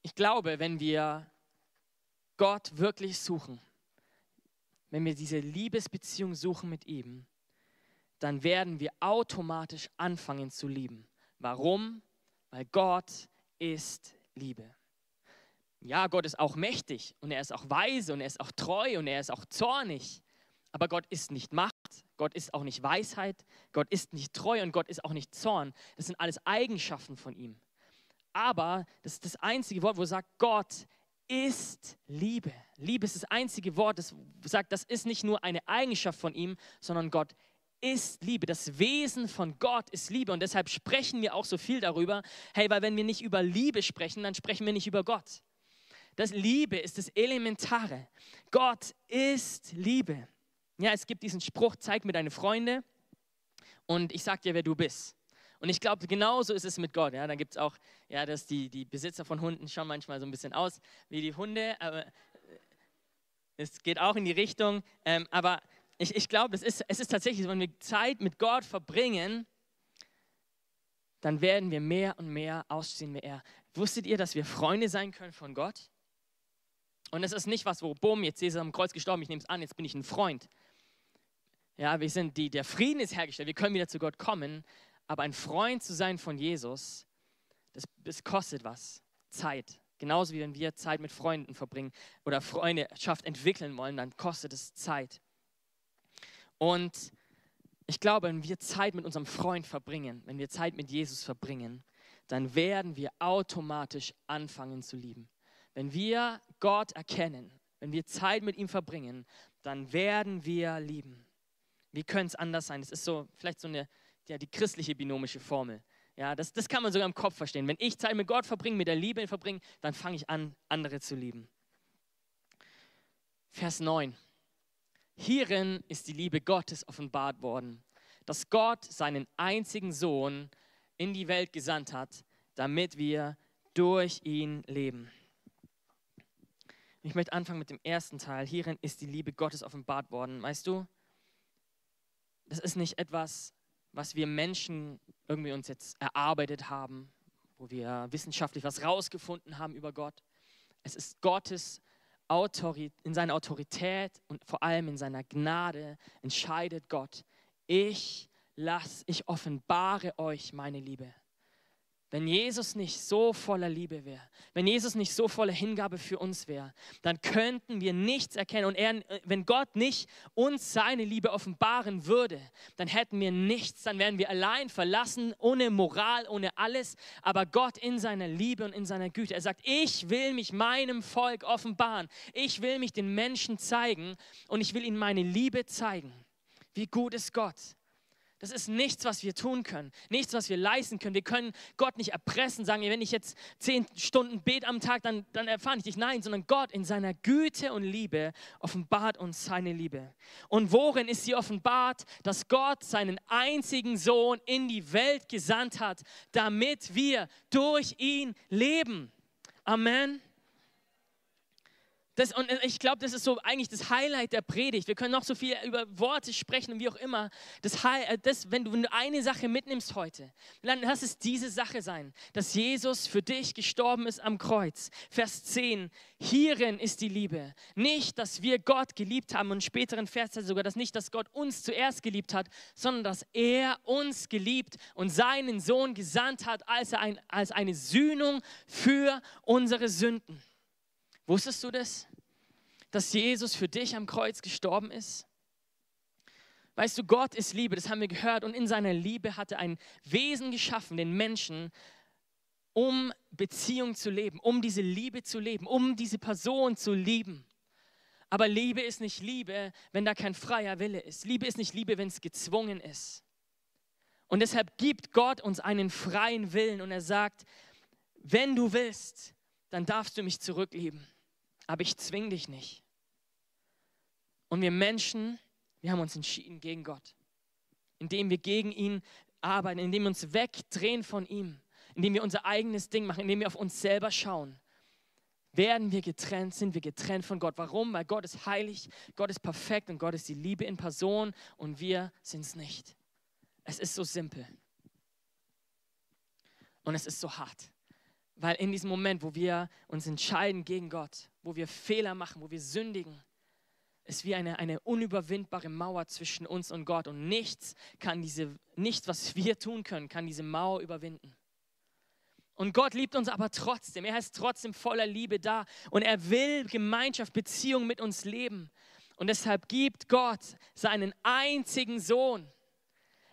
Ich glaube, wenn wir Gott wirklich suchen, wenn wir diese Liebesbeziehung suchen mit ihm, dann werden wir automatisch anfangen zu lieben. Warum? Weil Gott ist Liebe. Ja, Gott ist auch mächtig und er ist auch weise und er ist auch treu und er ist auch zornig. Aber Gott ist nicht Macht, Gott ist auch nicht Weisheit, Gott ist nicht Treu und Gott ist auch nicht Zorn. Das sind alles Eigenschaften von ihm. Aber das ist das einzige Wort, wo sagt, Gott ist Liebe. Liebe ist das einzige Wort, das sagt, das ist nicht nur eine Eigenschaft von ihm, sondern Gott ist Liebe. Das Wesen von Gott ist Liebe und deshalb sprechen wir auch so viel darüber. Hey, weil wenn wir nicht über Liebe sprechen, dann sprechen wir nicht über Gott. Das Liebe ist das Elementare. Gott ist Liebe. Ja, es gibt diesen Spruch, zeig mir deine Freunde und ich sag dir, wer du bist. Und ich glaube, genauso ist es mit Gott. Ja, dann gibt es auch, ja, dass die, die Besitzer von Hunden schauen manchmal so ein bisschen aus wie die Hunde, aber es geht auch in die Richtung. Ähm, aber ich, ich glaube, es ist, es ist tatsächlich, wenn wir Zeit mit Gott verbringen, dann werden wir mehr und mehr ausziehen wie er. Wusstet ihr, dass wir Freunde sein können von Gott? Und es ist nicht was, wo, boom, jetzt Jesus am Kreuz gestorben, ich nehme es an, jetzt bin ich ein Freund. Ja, wir sind die, der Frieden ist hergestellt, wir können wieder zu Gott kommen, aber ein Freund zu sein von Jesus, das, das kostet was, Zeit. Genauso wie wenn wir Zeit mit Freunden verbringen oder Freundschaft entwickeln wollen, dann kostet es Zeit. Und ich glaube, wenn wir Zeit mit unserem Freund verbringen, wenn wir Zeit mit Jesus verbringen, dann werden wir automatisch anfangen zu lieben. Wenn wir Gott erkennen, wenn wir Zeit mit ihm verbringen, dann werden wir lieben. Wie könnte es anders sein? Das ist so vielleicht so eine, ja, die christliche binomische Formel. Ja, das, das kann man sogar im Kopf verstehen. Wenn ich Zeit mit Gott verbringe, mit der Liebe verbringe, dann fange ich an, andere zu lieben. Vers neun. Hierin ist die Liebe Gottes offenbart worden, dass Gott seinen einzigen Sohn in die Welt gesandt hat, damit wir durch ihn leben. Ich möchte anfangen mit dem ersten Teil. Hierin ist die Liebe Gottes offenbart worden. Weißt du, das ist nicht etwas, was wir Menschen irgendwie uns jetzt erarbeitet haben, wo wir wissenschaftlich was rausgefunden haben über Gott. Es ist Gottes Autorität, in seiner Autorität und vor allem in seiner Gnade entscheidet Gott, ich lass, ich offenbare euch meine Liebe. Wenn Jesus nicht so voller Liebe wäre, wenn Jesus nicht so voller Hingabe für uns wäre, dann könnten wir nichts erkennen. Und er, wenn Gott nicht uns seine Liebe offenbaren würde, dann hätten wir nichts, dann wären wir allein verlassen, ohne Moral, ohne alles. Aber Gott in seiner Liebe und in seiner Güte, er sagt, ich will mich meinem Volk offenbaren. Ich will mich den Menschen zeigen und ich will ihnen meine Liebe zeigen. Wie gut ist Gott? Das ist nichts, was wir tun können, nichts, was wir leisten können. Wir können Gott nicht erpressen, sagen, wenn ich jetzt zehn Stunden bete am Tag, dann, dann erfahre ich dich. Nein, sondern Gott in seiner Güte und Liebe offenbart uns seine Liebe. Und worin ist sie offenbart? Dass Gott seinen einzigen Sohn in die Welt gesandt hat, damit wir durch ihn leben. Amen. Das, und ich glaube, das ist so eigentlich das Highlight der Predigt. Wir können noch so viel über Worte sprechen und wie auch immer. Das, das, wenn du eine Sache mitnimmst heute, dann lass es diese Sache sein, dass Jesus für dich gestorben ist am Kreuz. Vers zehn, hierin ist die Liebe. Nicht, dass wir Gott geliebt haben und späteren Vers sogar, dass nicht, dass Gott uns zuerst geliebt hat, sondern dass er uns geliebt und seinen Sohn gesandt hat, als, er ein, als eine Sühnung für unsere Sünden. Wusstest du das? Dass Jesus für dich am Kreuz gestorben ist? Weißt du, Gott ist Liebe, das haben wir gehört. Und in seiner Liebe hat er ein Wesen geschaffen, den Menschen, um Beziehung zu leben, um diese Liebe zu leben, um diese Person zu lieben. Aber Liebe ist nicht Liebe, wenn da kein freier Wille ist. Liebe ist nicht Liebe, wenn es gezwungen ist. Und deshalb gibt Gott uns einen freien Willen. Und er sagt, wenn du willst, dann darfst du mich zurücklieben. Aber ich zwinge dich nicht. Und wir Menschen, wir haben uns entschieden gegen Gott. Indem wir gegen ihn arbeiten, indem wir uns wegdrehen von ihm, indem wir unser eigenes Ding machen, indem wir auf uns selber schauen, werden wir getrennt, sind wir getrennt von Gott. Warum? Weil Gott ist heilig, Gott ist perfekt und Gott ist die Liebe in Person und wir sind es nicht. Es ist so simpel. Und es ist so hart. Weil in diesem Moment, wo wir uns entscheiden gegen Gott, wo wir Fehler machen, wo wir sündigen, ist wie eine, eine unüberwindbare Mauer zwischen uns und Gott. Und nichts kann diese, nichts, was wir tun können, kann diese Mauer überwinden. Und Gott liebt uns aber trotzdem. Er ist trotzdem voller Liebe da. Und er will Gemeinschaft, Beziehung mit uns leben. Und deshalb gibt Gott seinen einzigen Sohn.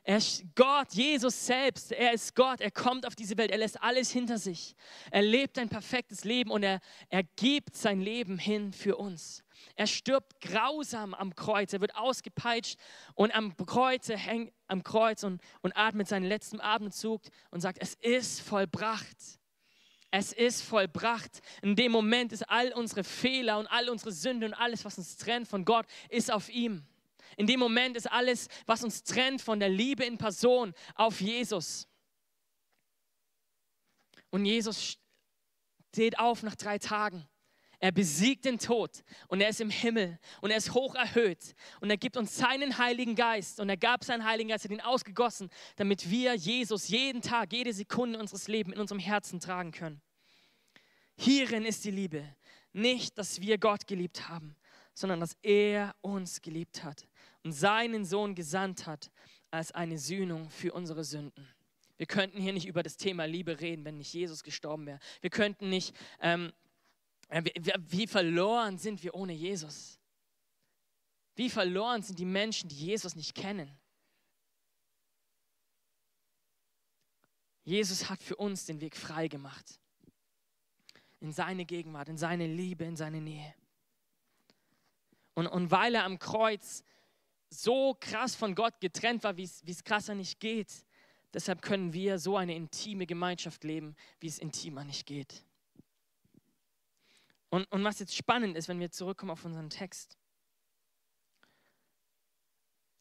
Er ist Gott, Jesus selbst, er ist Gott, er kommt auf diese Welt, er lässt alles hinter sich. Er lebt ein perfektes Leben und er, er gibt sein Leben hin für uns. Er stirbt grausam am Kreuz, er wird ausgepeitscht und am Kreuz, er hängt am Kreuz und, und atmet seinen letzten Atemzug und sagt, es ist vollbracht. Es ist vollbracht. In dem Moment ist all unsere Fehler und all unsere Sünde und alles, was uns trennt von Gott, ist auf ihm. In dem Moment ist alles, was uns trennt von der Liebe in Person, auf Jesus. Und Jesus steht auf nach drei Tagen. Er besiegt den Tod und er ist im Himmel und er ist hoch erhöht und er gibt uns seinen Heiligen Geist und er gab seinen Heiligen Geist, er hat ihn ausgegossen, damit wir Jesus jeden Tag, jede Sekunde unseres Lebens in unserem Herzen tragen können. Hierin ist die Liebe. Nicht, dass wir Gott geliebt haben, sondern dass er uns geliebt hat und seinen Sohn gesandt hat als eine Sühnung für unsere Sünden. Wir könnten hier nicht über das Thema Liebe reden, wenn nicht Jesus gestorben wäre. Wir könnten nicht... Ähm, Wie verloren sind wir ohne Jesus? Wie verloren sind die Menschen, die Jesus nicht kennen? Jesus hat für uns den Weg frei gemacht. In seine Gegenwart, in seine Liebe, in seine Nähe. Und, und weil er am Kreuz so krass von Gott getrennt war, wie es krasser nicht geht, deshalb können wir so eine intime Gemeinschaft leben, wie es intimer nicht geht. Und, und was jetzt spannend ist, wenn wir zurückkommen auf unseren Text,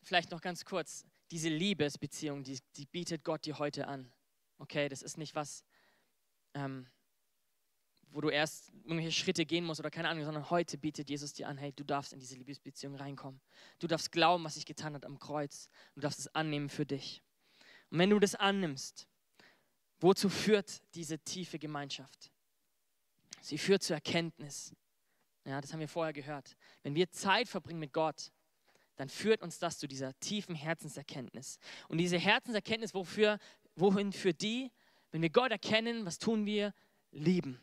vielleicht noch ganz kurz, diese Liebesbeziehung, die, die bietet Gott dir heute an. Okay, das ist nicht was, ähm, wo du erst irgendwelche Schritte gehen musst oder keine Ahnung, sondern heute bietet Jesus dir an, hey, du darfst in diese Liebesbeziehung reinkommen. Du darfst glauben, was ich getan hat am Kreuz. Du darfst es annehmen für dich. Und wenn du das annimmst, wozu führt diese tiefe Gemeinschaft? Sie führt zur Erkenntnis. Ja, das haben wir vorher gehört. Wenn wir Zeit verbringen mit Gott, dann führt uns das zu dieser tiefen Herzenserkenntnis. Und diese Herzenserkenntnis, wofür, wohin führt die? Wenn wir Gott erkennen, was tun wir? Lieben.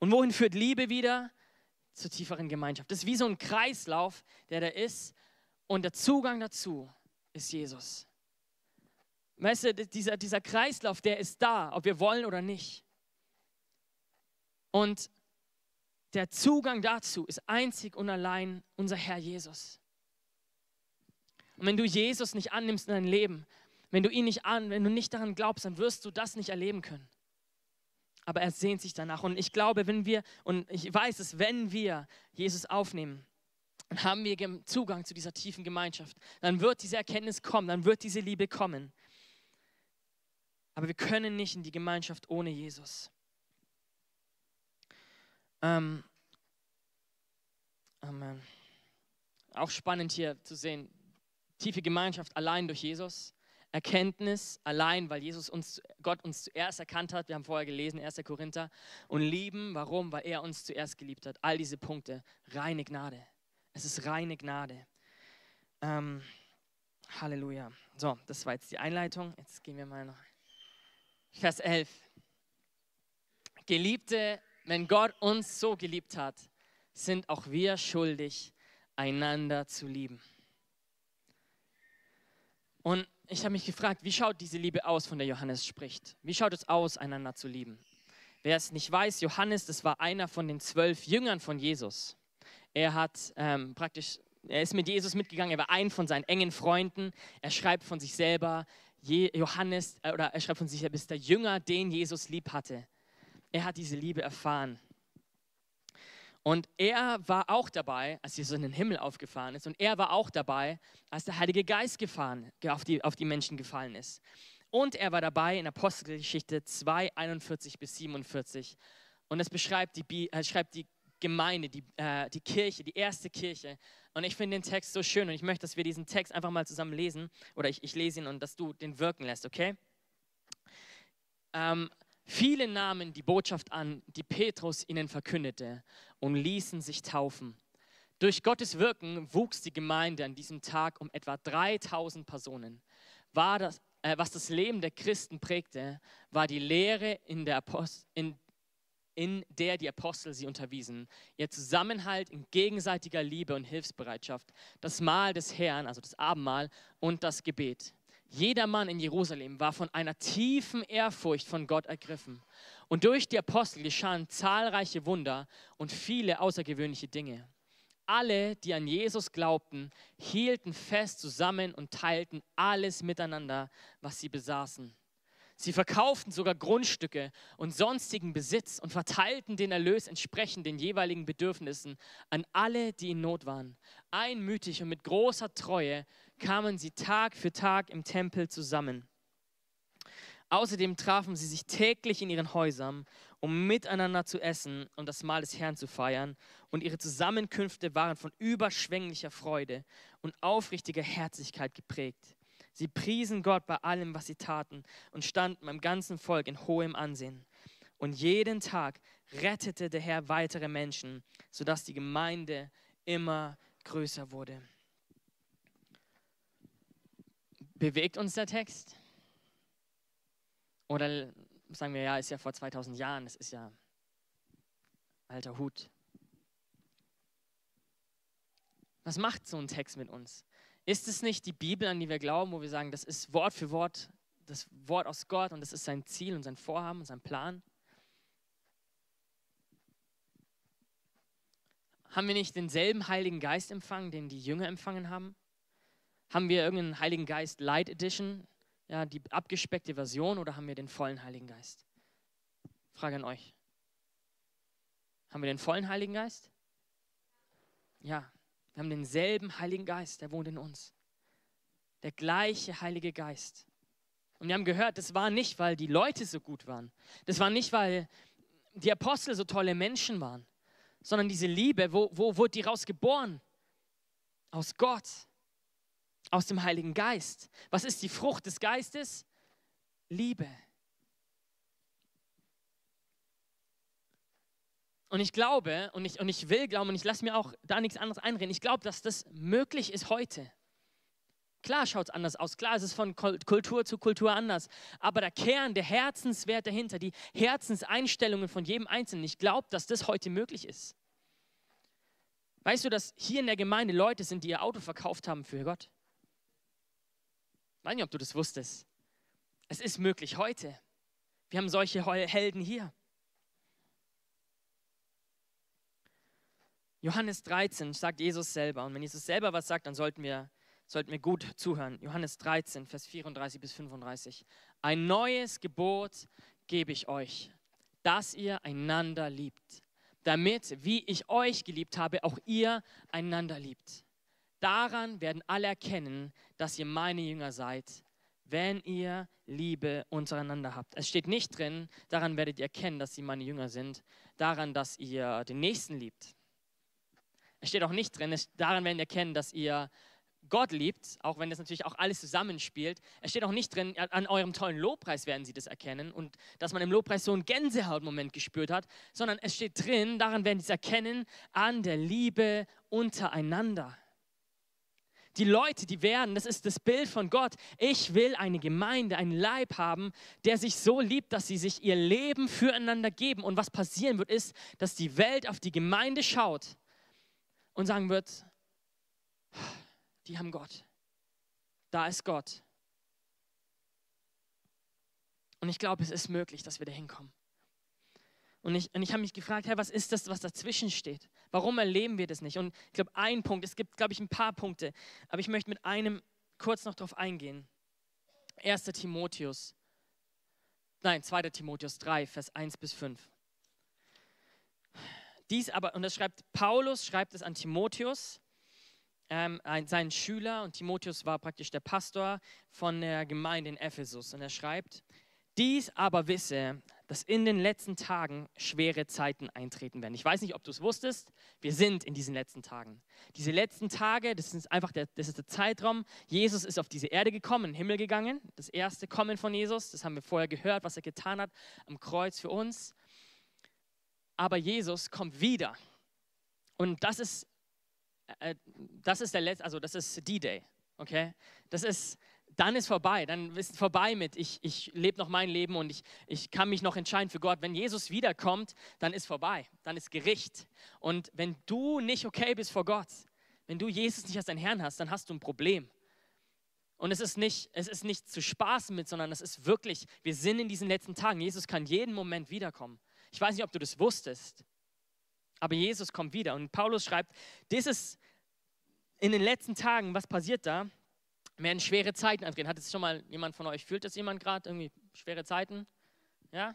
Und wohin führt Liebe wieder? Zur tieferen Gemeinschaft. Das ist wie so ein Kreislauf, der da ist. Und der Zugang dazu ist Jesus. Weißt du, dieser, dieser Kreislauf, der ist da, ob wir wollen oder nicht. Und der Zugang dazu ist einzig und allein unser Herr Jesus. Und wenn du Jesus nicht annimmst in dein Leben, wenn du ihn nicht an, wenn du nicht daran glaubst, dann wirst du das nicht erleben können. Aber er sehnt sich danach. Und ich glaube, wenn wir, und ich weiß es, wenn wir Jesus aufnehmen, dann haben wir Zugang zu dieser tiefen Gemeinschaft. Dann wird diese Erkenntnis kommen, dann wird diese Liebe kommen. Aber wir können nicht in die Gemeinschaft ohne Jesus. Ähm, Amen. Auch spannend hier zu sehen, tiefe Gemeinschaft allein durch Jesus, Erkenntnis allein, weil Jesus uns, Gott uns zuerst erkannt hat, wir haben vorher gelesen, erster Korinther, und lieben, warum? Weil er uns zuerst geliebt hat. All diese Punkte, reine Gnade. Es ist reine Gnade. Ähm, Halleluja. So, das war jetzt die Einleitung. Jetzt gehen wir mal noch. Vers elf. Geliebte, wenn Gott uns so geliebt hat, sind auch wir schuldig, einander zu lieben. Und ich habe mich gefragt, wie schaut diese Liebe aus, von der Johannes spricht? Wie schaut es aus, einander zu lieben? Wer es nicht weiß, Johannes, das war einer von den zwölf Jüngern von Jesus. Er hat ähm, praktisch, er ist mit Jesus mitgegangen, er war ein von seinen engen Freunden. Er schreibt von sich selber, Johannes, äh, oder er schreibt von sich selber, ist der Jünger, den Jesus lieb hatte. Er hat diese Liebe erfahren. Und er war auch dabei, als Jesus in den Himmel aufgefahren ist. Und er war auch dabei, als der Heilige Geist gefahren, auf, die, auf die Menschen gefallen ist. Und er war dabei in Apostelgeschichte zwei, einundvierzig bis siebenundvierzig. Und das beschreibt die, äh, schreibt die Gemeinde, die, äh, die Kirche, die erste Kirche. Und ich finde den Text so schön. Und ich möchte, dass wir diesen Text einfach mal zusammen lesen. Oder ich, ich lese ihn und dass du den wirken lässt, okay? Ähm... Viele nahmen die Botschaft an, die Petrus ihnen verkündete, und ließen sich taufen. Durch Gottes Wirken wuchs die Gemeinde an diesem Tag um etwa dreitausend Personen. War das, äh, was das Leben der Christen prägte, war die Lehre, in der, Apostel, in, in der die Apostel sie unterwiesen. Ihr Zusammenhalt in gegenseitiger Liebe und Hilfsbereitschaft, das Mahl des Herrn, also das Abendmahl, und das Gebet. Jedermann in Jerusalem war von einer tiefen Ehrfurcht von Gott ergriffen. Und durch die Apostel geschahen zahlreiche Wunder und viele außergewöhnliche Dinge. Alle, die an Jesus glaubten, hielten fest zusammen und teilten alles miteinander, was sie besaßen. Sie verkauften sogar Grundstücke und sonstigen Besitz und verteilten den Erlös entsprechend den jeweiligen Bedürfnissen an alle, die in Not waren. Einmütig und mit großer Treue kamen sie Tag für Tag im Tempel zusammen. Außerdem trafen sie sich täglich in ihren Häusern, um miteinander zu essen und das Mahl des Herrn zu feiern. Und ihre Zusammenkünfte waren von überschwänglicher Freude und aufrichtiger Herzlichkeit geprägt. Sie priesen Gott bei allem, was sie taten, und standen beim ganzen Volk in hohem Ansehen. Und jeden Tag rettete der Herr weitere Menschen, sodass die Gemeinde immer größer wurde. Bewegt uns der Text? Oder sagen wir, ja, ist ja vor zweitausend Jahren, es ist ja alter Hut. Was macht so ein Text mit uns? Ist es nicht die Bibel, an die wir glauben, wo wir sagen, das ist Wort für Wort, das Wort aus Gott und das ist sein Ziel und sein Vorhaben und sein Plan? Haben wir nicht denselben Heiligen Geist empfangen, den die Jünger empfangen haben? Haben wir irgendeinen Heiligen Geist Light Edition, ja, die abgespeckte Version, oder haben wir den vollen Heiligen Geist? Frage an euch. Haben wir den vollen Heiligen Geist? Ja, wir haben denselben Heiligen Geist, der wohnt in uns. Der gleiche Heilige Geist. Und wir haben gehört, das war nicht, weil die Leute so gut waren. Das war nicht, weil die Apostel so tolle Menschen waren. Sondern diese Liebe, wo, wo wurde die rausgeboren? Aus Gott, aus dem Heiligen Geist. Was ist die Frucht des Geistes? Liebe. Und ich glaube, und ich, und ich will glauben, und ich lasse mir auch da nichts anderes einreden, ich glaube, dass das möglich ist heute. Klar schaut es anders aus, klar ist es von Kultur zu Kultur anders, aber der Kern, der Herzenswert dahinter, die Herzenseinstellungen von jedem Einzelnen, ich glaube, dass das heute möglich ist. Weißt du, dass hier in der Gemeinde Leute sind, die ihr Auto verkauft haben für Gott? Ich weiß nicht, ob du das wusstest. Es ist möglich heute. Wir haben solche Helden hier. Johannes dreizehn sagt Jesus selber, und wenn Jesus selber was sagt, dann sollten wir Sollten wir gut zuhören. Johannes dreizehn, Vers vierunddreißig bis fünfunddreißig. Ein neues Gebot gebe ich euch, dass ihr einander liebt, damit, wie ich euch geliebt habe, auch ihr einander liebt. Daran werden alle erkennen, dass ihr meine Jünger seid, wenn ihr Liebe untereinander habt. Es steht nicht drin, daran werdet ihr erkennen, dass sie meine Jünger sind, daran, dass ihr den Nächsten liebt. Es steht auch nicht drin, daran werden wir erkennen, dass ihr Gott liebt, auch wenn das natürlich auch alles zusammenspielt. Es steht auch nicht drin, an eurem tollen Lobpreis werden sie das erkennen und dass man im Lobpreis so einen Gänsehautmoment gespürt hat, sondern es steht drin, daran werden sie es erkennen, an der Liebe untereinander. Die Leute, die werden, das ist das Bild von Gott. Ich will eine Gemeinde, einen Leib haben, der sich so liebt, dass sie sich ihr Leben füreinander geben. Und was passieren wird, ist, dass die Welt auf die Gemeinde schaut und sagen wird, die haben Gott. Da ist Gott. Und ich glaube, es ist möglich, dass wir da hinkommen. Und ich, und ich habe mich gefragt, hey, was ist das, was dazwischen steht? Warum erleben wir das nicht? Und ich glaube, ein Punkt, es gibt, glaube ich, ein paar Punkte, aber ich möchte mit einem kurz noch drauf eingehen. erster Timotheus, nein, zweiter Timotheus drei, Vers eins bis fünf. Dies aber, und das schreibt Paulus, schreibt es an Timotheus, Ähm, seinen Schüler, und Timotheus war praktisch der Pastor von der Gemeinde in Ephesus. Und er schreibt, dies aber wisse, dass in den letzten Tagen schwere Zeiten eintreten werden. Ich weiß nicht, ob du es wusstest, wir sind in diesen letzten Tagen. Diese letzten Tage, das ist einfach der, das ist der Zeitraum, Jesus ist auf diese Erde gekommen, in den Himmel gegangen, das erste Kommen von Jesus, das haben wir vorher gehört, was er getan hat am Kreuz für uns. Aber Jesus kommt wieder. Und das ist Das ist der letzte, also das ist D-Day, okay? Das ist, dann ist vorbei, dann ist vorbei mit, ich, ich lebe noch mein Leben und ich, ich kann mich noch entscheiden für Gott. Wenn Jesus wiederkommt, dann ist vorbei, dann ist Gericht. Und wenn du nicht okay bist vor Gott, wenn du Jesus nicht als deinen Herrn hast, dann hast du ein Problem. Und es ist nicht, es ist nicht zu spaßen mit, sondern es ist wirklich, wir sind in diesen letzten Tagen. Jesus kann jeden Moment wiederkommen. Ich weiß nicht, ob du das wusstest. Aber Jesus kommt wieder. Und Paulus schreibt, das ist in den letzten Tagen, was passiert da? Werden schwere Zeiten eintreten. Hat es schon mal jemand von euch, fühlt das jemand gerade? Irgendwie schwere Zeiten? Ja?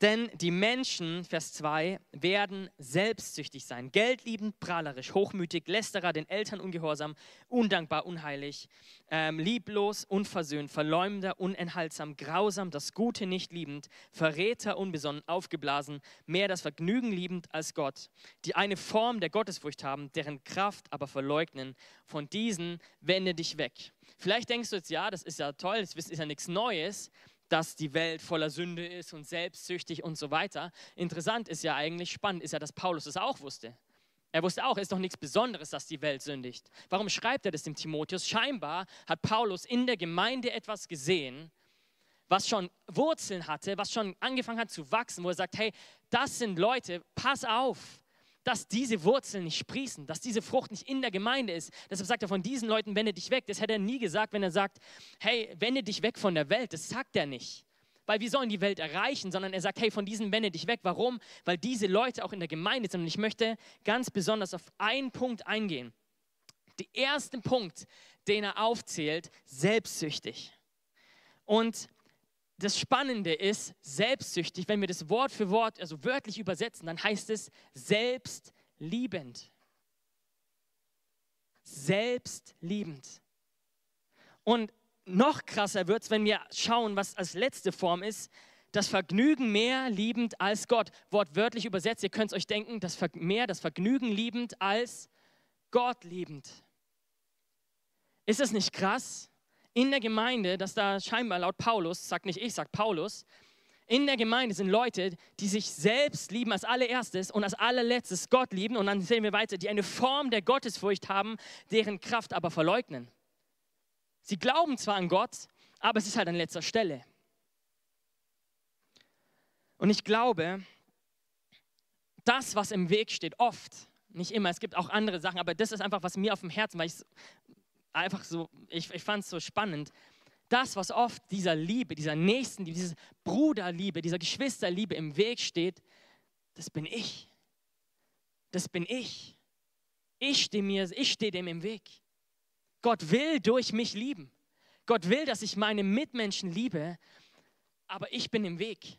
Denn die Menschen, Vers zwei, werden selbstsüchtig sein, geldliebend, prahlerisch, hochmütig, Lästerer, den Eltern ungehorsam, undankbar, unheilig, ähm, lieblos, unversöhnt, Verleumder, unenthaltsam, grausam, das Gute nicht liebend, Verräter, unbesonnen, aufgeblasen, mehr das Vergnügen liebend als Gott, die eine Form der Gottesfurcht haben, deren Kraft aber verleugnen. Von diesen wende dich weg. Vielleicht denkst du jetzt, ja, das ist ja toll, das ist ja nichts Neues, dass die Welt voller Sünde ist und selbstsüchtig und so weiter. Interessant ist ja eigentlich, spannend ist ja, dass Paulus das auch wusste. Er wusste auch, es ist doch nichts Besonderes, dass die Welt sündigt. Warum schreibt er das dem Timotheus? Scheinbar hat Paulus in der Gemeinde etwas gesehen, was schon Wurzeln hatte, was schon angefangen hat zu wachsen, wo er sagt, hey, das sind Leute, pass auf, dass diese Wurzeln nicht sprießen, dass diese Frucht nicht in der Gemeinde ist. Deshalb sagt er, von diesen Leuten wende dich weg. Das hätte er nie gesagt, wenn er sagt, hey, wende dich weg von der Welt. Das sagt er nicht, weil wir sollen die Welt erreichen, sondern er sagt, hey, von diesen wende dich weg. Warum? Weil diese Leute auch in der Gemeinde sind. Und ich möchte ganz besonders auf einen Punkt eingehen. Den ersten Punkt, den er aufzählt, selbstsüchtig. Und das Spannende ist, selbstsüchtig, wenn wir das Wort für Wort, also wörtlich übersetzen, dann heißt es selbstliebend. Selbstliebend. Und noch krasser wird es, wenn wir schauen, was als letzte Form ist, das Vergnügen mehr liebend als Gott. Wortwörtlich übersetzt, ihr könnt es euch denken, das Ver- mehr das Vergnügen liebend als Gott liebend. Ist das nicht krass? In der Gemeinde, dass da scheinbar laut Paulus, sagt nicht ich, sagt Paulus, in der Gemeinde sind Leute, die sich selbst lieben als allererstes und als allerletztes Gott lieben. Und dann sehen wir weiter, die eine Form der Gottesfurcht haben, deren Kraft aber verleugnen. Sie glauben zwar an Gott, aber es ist halt an letzter Stelle. Und ich glaube, das, was im Weg steht, oft, nicht immer, es gibt auch andere Sachen, aber das ist einfach, was mir auf dem Herzen, weil ich einfach so, ich, ich fand es so spannend, das, was oft dieser Liebe, dieser Nächstenliebe, dieser Bruderliebe, dieser Geschwisterliebe im Weg steht, das bin ich. Das bin ich. Ich stehe mir, ich stehe dem im Weg. Gott will durch mich lieben. Gott will, dass ich meine Mitmenschen liebe, aber ich bin im Weg.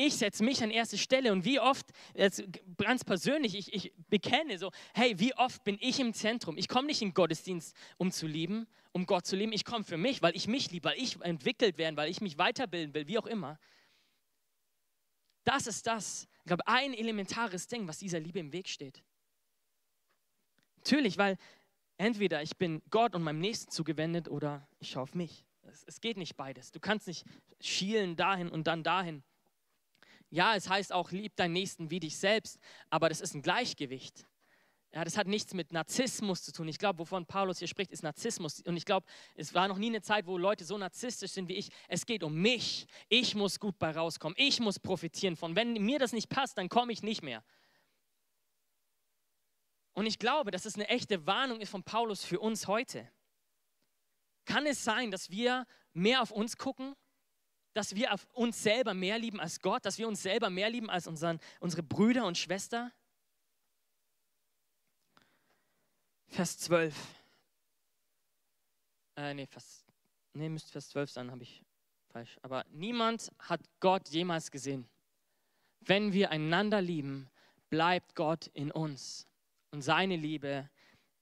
Ich setze mich an erste Stelle und wie oft, jetzt ganz persönlich, ich, ich bekenne so, hey, wie oft bin ich im Zentrum? Ich komme nicht in den Gottesdienst, um zu lieben, um Gott zu lieben. Ich komme für mich, weil ich mich liebe, weil ich entwickelt werden, weil ich mich weiterbilden will, wie auch immer. Das ist das, ich glaube, ein elementares Ding, was dieser Liebe im Weg steht. Natürlich, weil entweder ich bin Gott und meinem Nächsten zugewendet oder ich schaue auf mich. Es, es geht nicht beides. Du kannst nicht schielen dahin und dann dahin. Ja, es heißt auch, lieb deinen Nächsten wie dich selbst, aber das ist ein Gleichgewicht. Ja, das hat nichts mit Narzissmus zu tun. Ich glaube, wovon Paulus hier spricht, ist Narzissmus. Und ich glaube, es war noch nie eine Zeit, wo Leute so narzisstisch sind wie ich. Es geht um mich. Ich muss gut bei rauskommen. Ich muss profitieren von. Wenn mir das nicht passt, dann komme ich nicht mehr. Und ich glaube, dass es eine echte Warnung ist von Paulus für uns heute. Kann es sein, dass wir mehr auf uns gucken? Dass wir auf uns selber mehr lieben als Gott, dass wir uns selber mehr lieben als unseren, unsere Brüder und Schwestern. Vers zwölf. Äh, nee, Vers, nee, müsste Vers zwölf sein, habe ich falsch. Aber niemand hat Gott jemals gesehen. Wenn wir einander lieben, bleibt Gott in uns. Und seine Liebe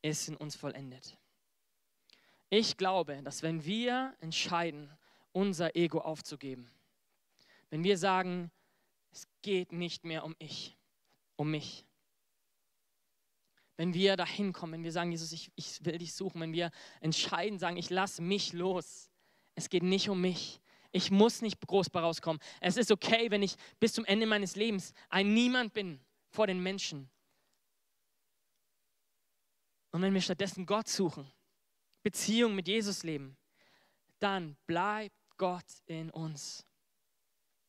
ist in uns vollendet. Ich glaube, dass wenn wir entscheiden, unser Ego aufzugeben. Wenn wir sagen, es geht nicht mehr um ich, um mich. Wenn wir dahin kommen, wenn wir sagen, Jesus, ich, ich will dich suchen, wenn wir entscheiden, sagen, ich lasse mich los. Es geht nicht um mich. Ich muss nicht groß bei rauskommen. Es ist okay, wenn ich bis zum Ende meines Lebens ein Niemand bin vor den Menschen. Und wenn wir stattdessen Gott suchen, Beziehung mit Jesus leben, dann bleibt Gott in uns.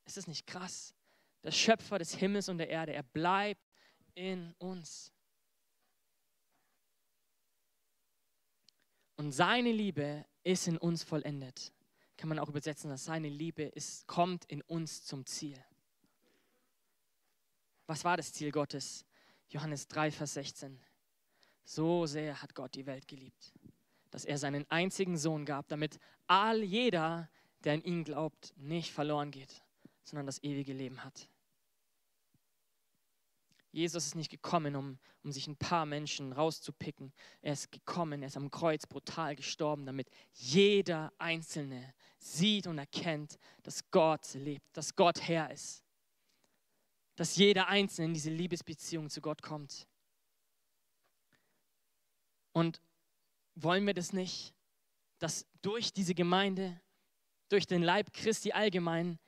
Ist das nicht krass? Der Schöpfer des Himmels und der Erde, er bleibt in uns. Und seine Liebe ist in uns vollendet. Kann man auch übersetzen, dass seine Liebe ist, kommt in uns zum Ziel. Was war das Ziel Gottes? Johannes drei, Vers sechzehn. So sehr hat Gott die Welt geliebt, dass er seinen einzigen Sohn gab, damit all jeder, der an ihn glaubt, nicht verloren geht, sondern das ewige Leben hat. Jesus ist nicht gekommen, um, um sich ein paar Menschen rauszupicken. Er ist gekommen, er ist am Kreuz brutal gestorben, damit jeder Einzelne sieht und erkennt, dass Gott lebt, dass Gott Herr ist. Dass jeder Einzelne in diese Liebesbeziehung zu Gott kommt. Und wollen wir das nicht, dass durch diese Gemeinde, durch den Leib Christi allgemein,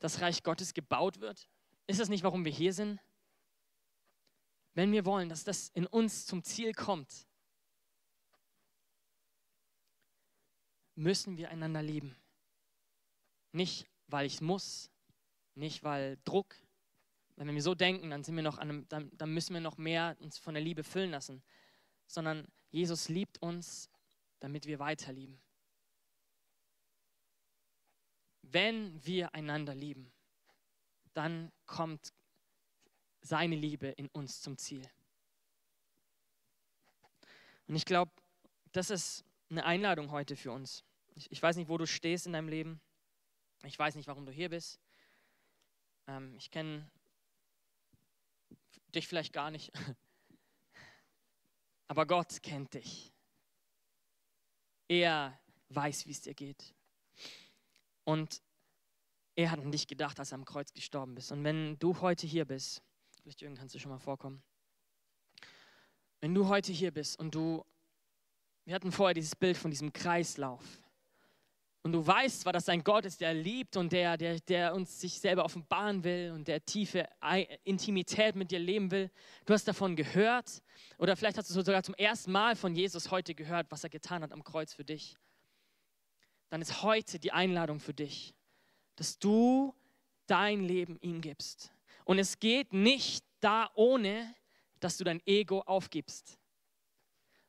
das Reich Gottes gebaut wird? Ist das nicht, warum wir hier sind? Wenn wir wollen, dass das in uns zum Ziel kommt, müssen wir einander lieben. Nicht, weil ich es muss, nicht, weil Druck. Wenn wir so denken, dann, sind wir noch an einem, dann, dann müssen wir noch mehr uns von der Liebe füllen lassen. Sondern Jesus liebt uns, damit wir weiterlieben. Wenn wir einander lieben, dann kommt seine Liebe in uns zum Ziel. Und ich glaube, das ist eine Einladung heute für uns. Ich, ich weiß nicht, wo du stehst in deinem Leben. Ich weiß nicht, warum du hier bist. Ähm, ich kenne dich vielleicht gar nicht. Aber Gott kennt dich. Er weiß, wie es dir geht. Und er hat an dich gedacht, als er am Kreuz gestorben bist. Und wenn du heute hier bist, vielleicht Jürgen, kannst du schon mal vorkommen. Wenn du heute hier bist und du, wir hatten vorher dieses Bild von diesem Kreislauf. Und du weißt zwar, dass ein Gott ist, der liebt und der, der, der uns sich selber offenbaren will und der tiefe Intimität mit dir leben will. Du hast davon gehört oder vielleicht hast du sogar zum ersten Mal von Jesus heute gehört, was er getan hat am Kreuz für dich. Dann ist heute die Einladung für dich, dass du dein Leben ihm gibst. Und es geht nicht da ohne, dass du dein Ego aufgibst.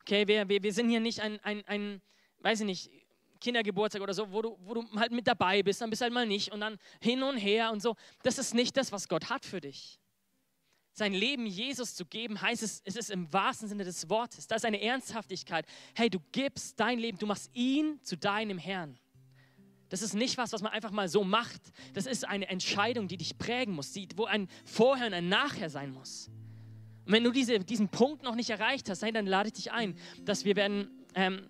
Okay, wir, wir, wir sind hier nicht ein, ein, ein, weiß ich nicht, Kindergeburtstag oder so, wo du, wo du halt mit dabei bist, dann bist du halt mal nicht und dann hin und her und so. Das ist nicht das, was Gott hat für dich. Sein Leben Jesus zu geben, heißt es, es ist im wahrsten Sinne des Wortes. Da ist eine Ernsthaftigkeit. Hey, du gibst dein Leben, du machst ihn zu deinem Herrn. Das ist nicht was, was man einfach mal so macht. Das ist eine Entscheidung, die dich prägen muss, die, wo ein Vorher und ein Nachher sein muss. Und wenn du diese, diesen Punkt noch nicht erreicht hast, dann lade ich dich ein, dass wir werden, ähm,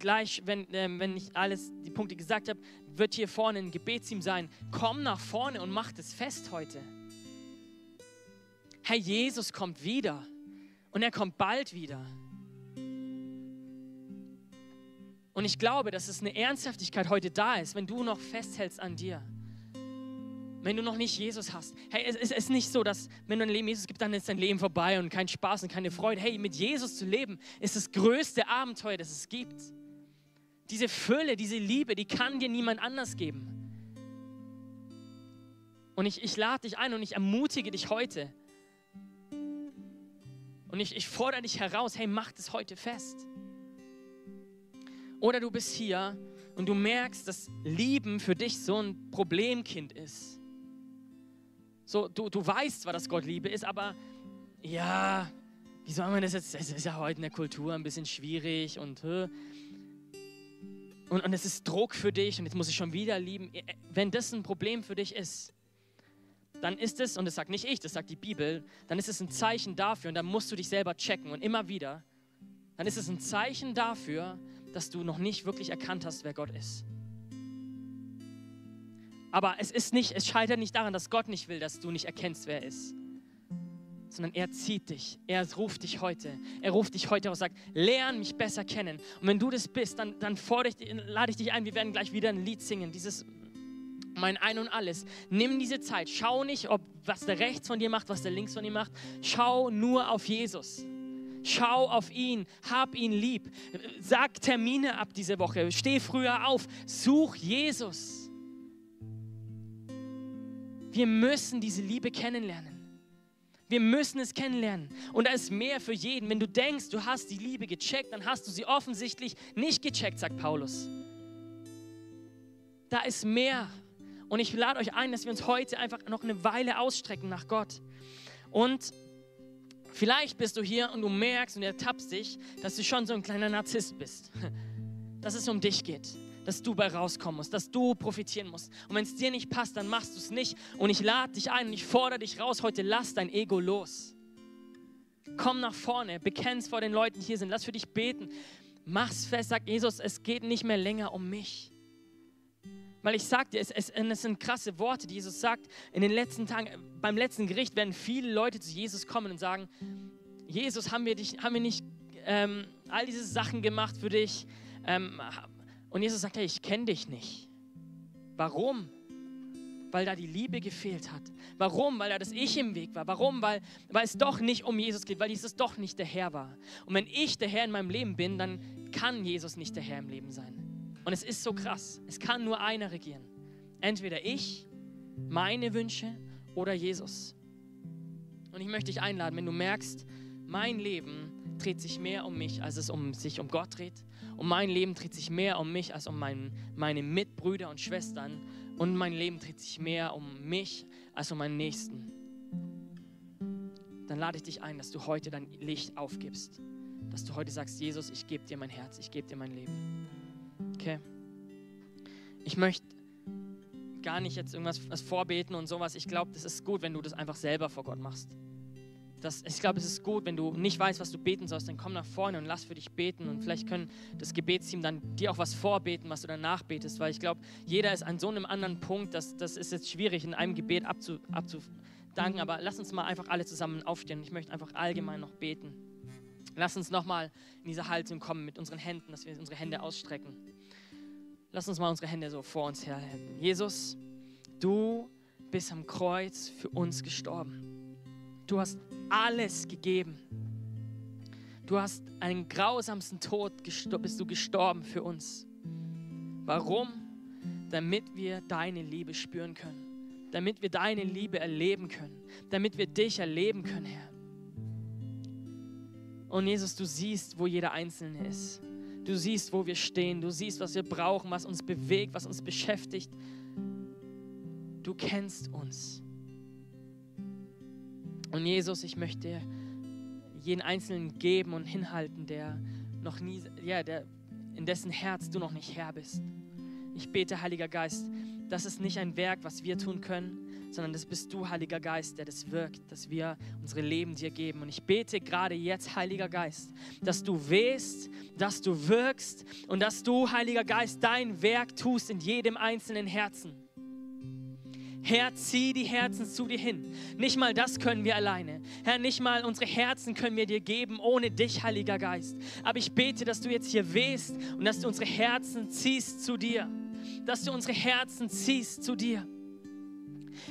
gleich, wenn, ähm, wenn ich alles, die Punkte gesagt habe, wird hier vorne ein Gebetsteam sein. Komm nach vorne und mach das fest heute. Herr Jesus kommt wieder und er kommt bald wieder. Und ich glaube, dass es eine Ernsthaftigkeit heute da ist, wenn du noch festhältst an dir. Wenn du noch nicht Jesus hast. Hey, es ist nicht so, dass wenn du dein Leben Jesus gibst, dann ist dein Leben vorbei und kein Spaß und keine Freude. Hey, mit Jesus zu leben ist das größte Abenteuer, das es gibt. Diese Fülle, diese Liebe, die kann dir niemand anders geben. Und ich, ich lade dich ein und ich ermutige dich heute. Und ich, ich fordere dich heraus, hey, mach das heute fest. Oder du bist hier und du merkst, dass Lieben für dich so ein Problemkind ist. So, du, du weißt zwar, dass Gott Liebe ist, aber ja, wie soll man das jetzt, es ist ja heute in der Kultur ein bisschen schwierig und, und, und es ist Druck für dich und jetzt muss ich schon wieder lieben. Wenn das ein Problem für dich ist, dann ist es, und das sagt nicht ich, das sagt die Bibel, dann ist es ein Zeichen dafür und dann musst du dich selber checken und immer wieder, dann ist es ein Zeichen dafür, dass du noch nicht wirklich erkannt hast, wer Gott ist. Aber es ist nicht, es scheitert nicht daran, dass Gott nicht will, dass du nicht erkennst, wer er ist. Sondern er zieht dich, er ruft dich heute. Er ruft dich heute und sagt, lern mich besser kennen. Und wenn du das bist, dann, dann fordere ich, lade ich dich ein, wir werden gleich wieder ein Lied singen, dieses Mein Ein und Alles. Nimm diese Zeit, schau nicht, ob was der rechts von dir macht, was der links von dir macht. Schau nur auf Jesus. Schau auf ihn, hab ihn lieb, sag Termine ab diese Woche, steh früher auf, such Jesus. Wir müssen diese Liebe kennenlernen. Wir müssen es kennenlernen. Und da ist mehr für jeden. Wenn du denkst, du hast die Liebe gecheckt, dann hast du sie offensichtlich nicht gecheckt, sagt Paulus. Da ist mehr. Und ich lade euch ein, dass wir uns heute einfach noch eine Weile ausstrecken nach Gott. Und vielleicht bist du hier und du merkst und ertappst dich, dass du schon so ein kleiner Narzisst bist. Dass es um dich geht. dass du bei rauskommen musst, dass du profitieren musst. Und wenn es dir nicht passt, dann machst du es nicht. Und ich lade dich ein und ich fordere dich raus, heute lass dein Ego los. Komm nach vorne, bekenn es vor den Leuten, die hier sind. Lass für dich beten. Mach's fest, sag Jesus, es geht nicht mehr länger um mich. Weil ich sag dir, es, es, es sind krasse Worte, die Jesus sagt. In den letzten Tagen, beim letzten Gericht werden viele Leute zu Jesus kommen und sagen, Jesus, haben wir, dich, haben wir nicht ähm, all diese Sachen gemacht für dich? Ähm, und Jesus sagt, hey, ich kenne dich nicht. Warum? Weil da die Liebe gefehlt hat. Warum? Weil da das Ich im Weg war. Warum? Weil, weil es doch nicht um Jesus geht, weil Jesus doch nicht der Herr war. Und wenn ich der Herr in meinem Leben bin, dann kann Jesus nicht der Herr im Leben sein. Und es ist so krass. Es kann nur einer regieren. Entweder ich, meine Wünsche oder Jesus. Und ich möchte dich einladen, wenn du merkst, mein Leben dreht sich mehr um mich, als es um sich um Gott dreht. Und mein Leben dreht sich mehr um mich, als um mein, meine Mitbrüder und Schwestern. Und mein Leben dreht sich mehr um mich als um meinen Nächsten. Dann lade ich dich ein, dass du heute dein Licht aufgibst. Dass du heute sagst, Jesus, ich gebe dir mein Herz, ich gebe dir mein Leben. Okay? Ich möchte gar nicht jetzt irgendwas vorbeten und sowas. Ich glaube, das ist gut, wenn du das einfach selber vor Gott machst. Das, ich glaube, es ist gut, wenn du nicht weißt, was du beten sollst, dann komm nach vorne und lass für dich beten. Und vielleicht können das Gebetsteam dann dir auch was vorbeten, was du danach betest. Weil ich glaube, jeder ist an so einem anderen Punkt, dass, das ist jetzt schwierig, in einem Gebet abzu, abzudanken. Aber lass uns mal einfach alle zusammen aufstehen. Ich möchte einfach allgemein noch beten. Lass uns nochmal in diese Haltung kommen mit unseren Händen, dass wir unsere Hände ausstrecken. Lass uns mal unsere Hände so vor uns herhalten. Jesus, du bist am Kreuz für uns gestorben. Du hast alles gegeben. Du hast einen grausamsten Tod, bist du gestorben für uns. Warum? Damit wir deine Liebe spüren können. Damit wir deine Liebe erleben können. Damit wir dich erleben können, Herr. Und Jesus, du siehst, wo jeder Einzelne ist. Du siehst, wo wir stehen. Du siehst, was wir brauchen, was uns bewegt, was uns beschäftigt. Du kennst uns. Und Jesus, ich möchte dir jeden Einzelnen geben und hinhalten, der noch nie, ja, der, in dessen Herz du noch nicht Herr bist. Ich bete, Heiliger Geist, das ist nicht ein Werk, was wir tun können, sondern das bist du, Heiliger Geist, der das wirkt, dass wir unsere Leben dir geben. Und ich bete gerade jetzt, Heiliger Geist, dass du wehst, dass du wirkst und dass du, Heiliger Geist, dein Werk tust in jedem einzelnen Herzen. Herr, zieh die Herzen zu dir hin. Nicht mal das können wir alleine. Herr, nicht mal unsere Herzen können wir dir geben ohne dich, Heiliger Geist. Aber ich bete, dass du jetzt hier wehst und dass du unsere Herzen ziehst zu dir. Dass du unsere Herzen ziehst zu dir.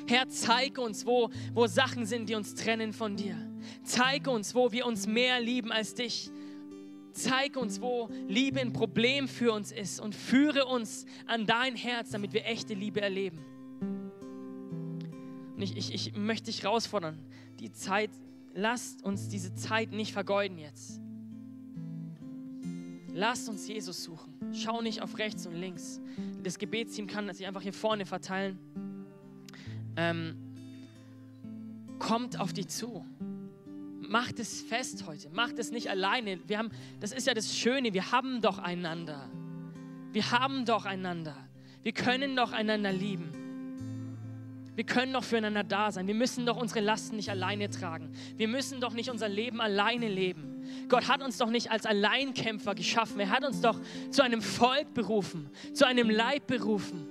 Herr, zeig uns, wo, wo Sachen sind, die uns trennen von dir. Zeig uns, wo wir uns mehr lieben als dich. Zeig uns, wo Liebe ein Problem für uns ist und führe uns an dein Herz, damit wir echte Liebe erleben. Ich, ich, ich möchte dich herausfordern, die Zeit, lasst uns diese Zeit nicht vergeuden jetzt. Lasst uns Jesus suchen. Schau nicht auf rechts und links. Das Gebetsteam kann sich einfach hier vorne verteilen. Ähm, kommt auf dich zu. Macht es fest heute. Macht es nicht alleine. Wir haben, das ist ja das Schöne, wir haben doch einander. Wir haben doch einander. Wir können doch einander lieben. Wir können doch füreinander da sein. Wir müssen doch unsere Lasten nicht alleine tragen. Wir müssen doch nicht unser Leben alleine leben. Gott hat uns doch nicht als Alleinkämpfer geschaffen. Er hat uns doch zu einem Volk berufen, zu einem Leib berufen.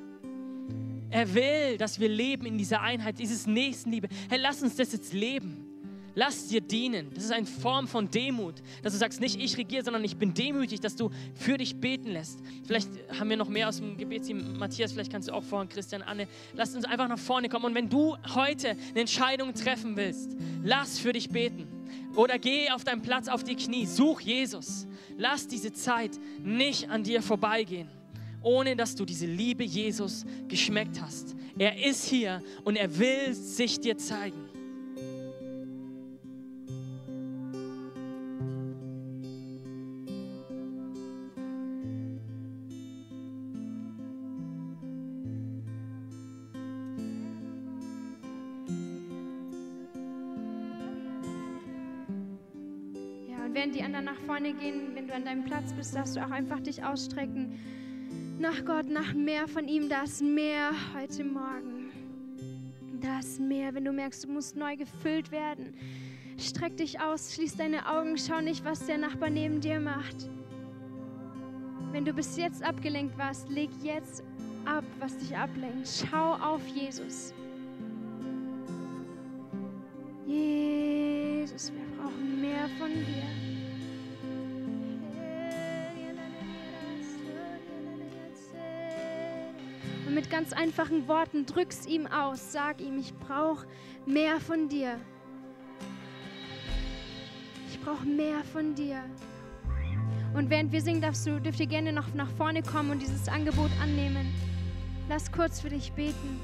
Er will, dass wir leben in dieser Einheit, dieses Nächstenliebe. Herr, lass uns das jetzt leben. Lass dir dienen. Das ist eine Form von Demut, dass du sagst, nicht ich regiere, sondern ich bin demütig, dass du für dich beten lässt. Vielleicht haben wir noch mehr aus dem Gebetsteam. Matthias, vielleicht kannst du auch vorhin, Christian, Anne. Lass uns einfach nach vorne kommen. Und wenn du heute eine Entscheidung treffen willst, lass für dich beten. Oder geh auf deinen Platz auf die Knie. Such Jesus. Lass diese Zeit nicht an dir vorbeigehen, ohne dass du diese Liebe Jesus geschmeckt hast. Er ist hier und er will sich dir zeigen. Während die anderen nach vorne gehen, wenn du an deinem Platz bist, darfst du auch einfach dich ausstrecken. nach Gott, nach mehr von ihm, da ist mehr heute Morgen. Da ist mehr, wenn du merkst, du musst neu gefüllt werden. Streck dich aus, schließ deine Augen, schau nicht, was der Nachbar neben dir macht. Wenn du bis jetzt abgelenkt warst, leg jetzt ab, was dich ablenkt. Schau auf Jesus. Jesus, wir brauchen mehr von dir. Und mit ganz einfachen Worten drück's ihm aus, sag ihm, ich brauche mehr von dir. Ich brauche mehr von dir. Und während wir singen, darfst du, dürft ihr gerne noch nach vorne kommen und dieses Angebot annehmen. Lass kurz für dich beten.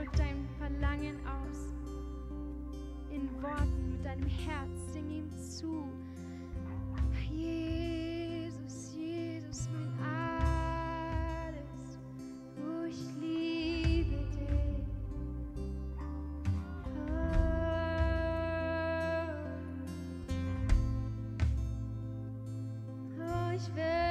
drück dein Verlangen aus in Worten, mit deinem Herz, sing ihm zu. Jesus, Jesus, mein Alles, oh, ich liebe dich. Oh, oh, ich will.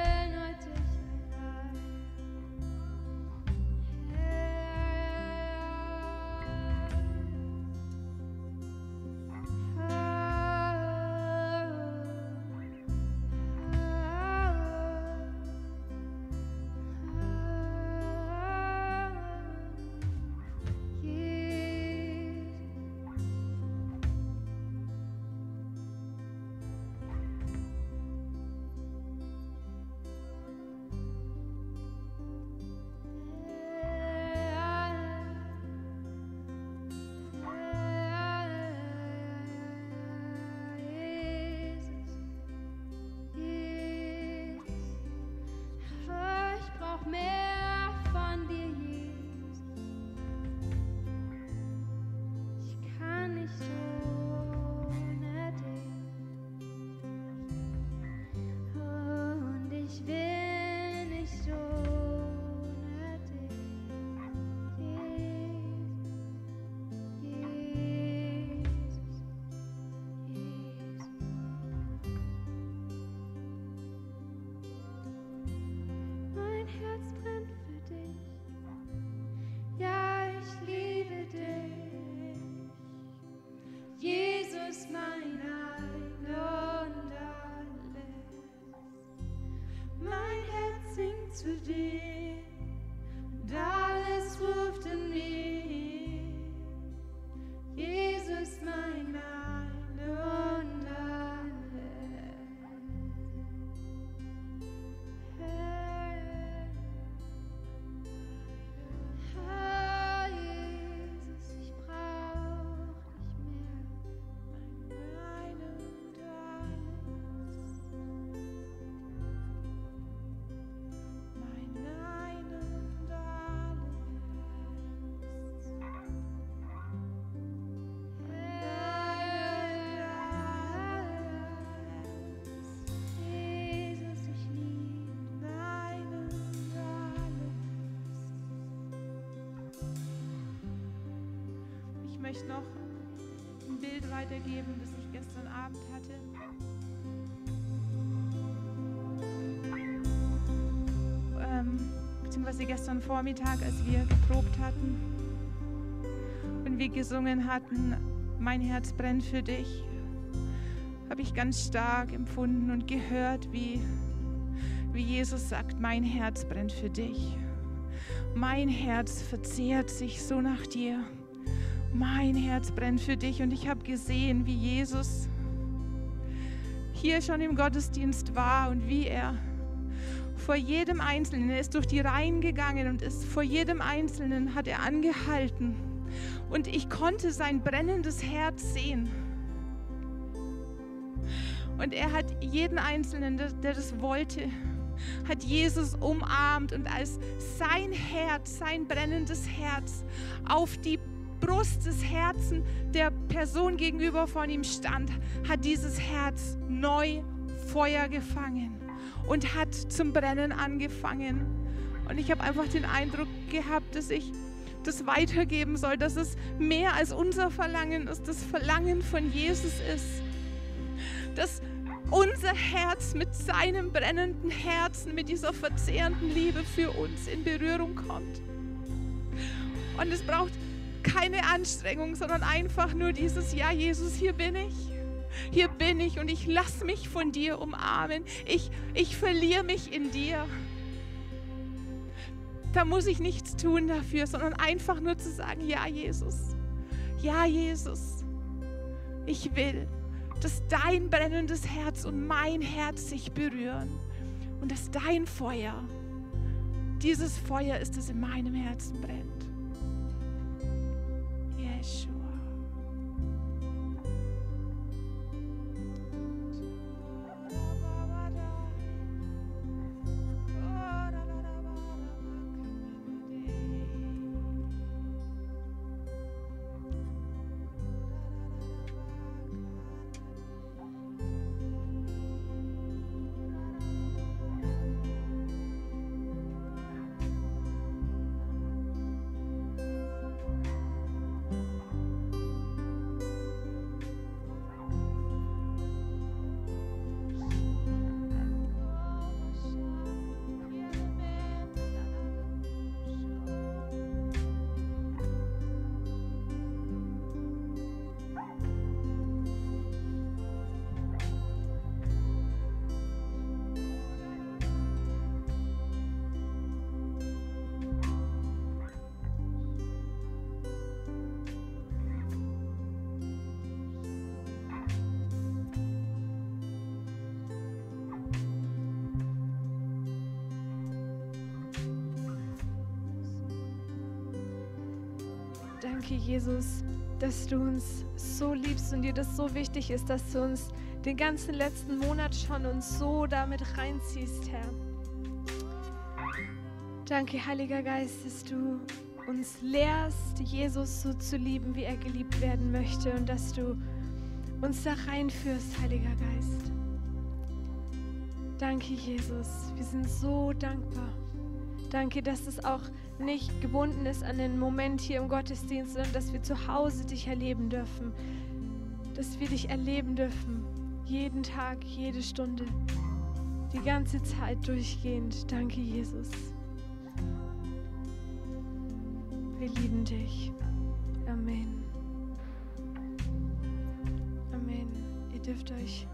Ich möchte noch ein Bild weitergeben, das ich gestern Abend hatte. Ähm, beziehungsweise gestern Vormittag, als wir geprobt hatten und wir gesungen hatten, mein Herz brennt für dich, habe ich ganz stark empfunden und gehört, wie, wie Jesus sagt, mein Herz brennt für dich. Mein Herz verzehrt sich so nach dir. Mein Herz brennt für dich. Und ich habe gesehen, wie Jesus hier schon im Gottesdienst war und wie er vor jedem Einzelnen, er ist durch die Reihen gegangen und ist vor jedem Einzelnen hat er angehalten. Und ich konnte sein brennendes Herz sehen. Und er hat jeden Einzelnen, der das wollte, hat Jesus umarmt und als sein Herz, sein brennendes Herz auf die Brust des Herzens der Person gegenüber von ihm stand, hat dieses Herz neu Feuer gefangen und hat zum Brennen angefangen. Und ich habe einfach den Eindruck gehabt, dass ich das weitergeben soll, dass es mehr als unser Verlangen ist, das Verlangen von Jesus ist, dass unser Herz mit seinem brennenden Herzen, mit dieser verzehrenden Liebe für uns in Berührung kommt. Und es braucht keine Anstrengung, sondern einfach nur dieses, ja Jesus, hier bin ich, hier bin ich und ich lasse mich von dir umarmen, ich, ich verliere mich in dir. Da muss ich nichts tun dafür, sondern einfach nur zu sagen, ja Jesus, ja Jesus, ich will, dass dein brennendes Herz und mein Herz sich berühren und dass dein Feuer, dieses Feuer ist, das in meinem Herzen brennt. Sure. dir, Jesus, dass du uns so liebst und dir das so wichtig ist, dass du uns den ganzen letzten Monat schon uns so damit reinziehst, Herr. Danke, Heiliger Geist, dass du uns lehrst, Jesus so zu lieben, wie er geliebt werden möchte, und dass du uns da reinführst, Heiliger Geist. Danke, Jesus. Wir sind so dankbar. Danke, dass es auch nicht gebunden ist an den Moment hier im Gottesdienst, sondern dass wir zu Hause dich erleben dürfen. Dass wir dich erleben dürfen. Jeden Tag, jede Stunde. Die ganze Zeit durchgehend. Danke, Jesus. Wir lieben dich. Amen. Amen. Ihr dürft euch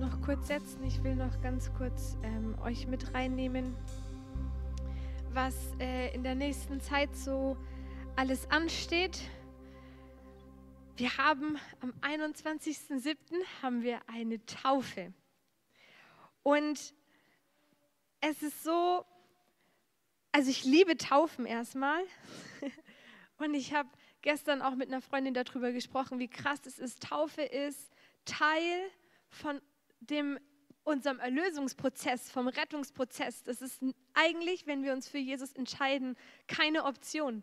noch kurz setzen. Ich will noch ganz kurz ähm, euch mit reinnehmen, was äh, in der nächsten Zeit so alles ansteht. Wir haben am einundzwanzigsten siebten haben wir eine Taufe. Und es ist so, also ich liebe Taufen erstmal. Und ich habe gestern auch mit einer Freundin darüber gesprochen, wie krass es ist. Taufe ist Teil von dem unserem Erlösungsprozess, vom Rettungsprozess. Das ist eigentlich, wenn wir uns für Jesus entscheiden, keine Option,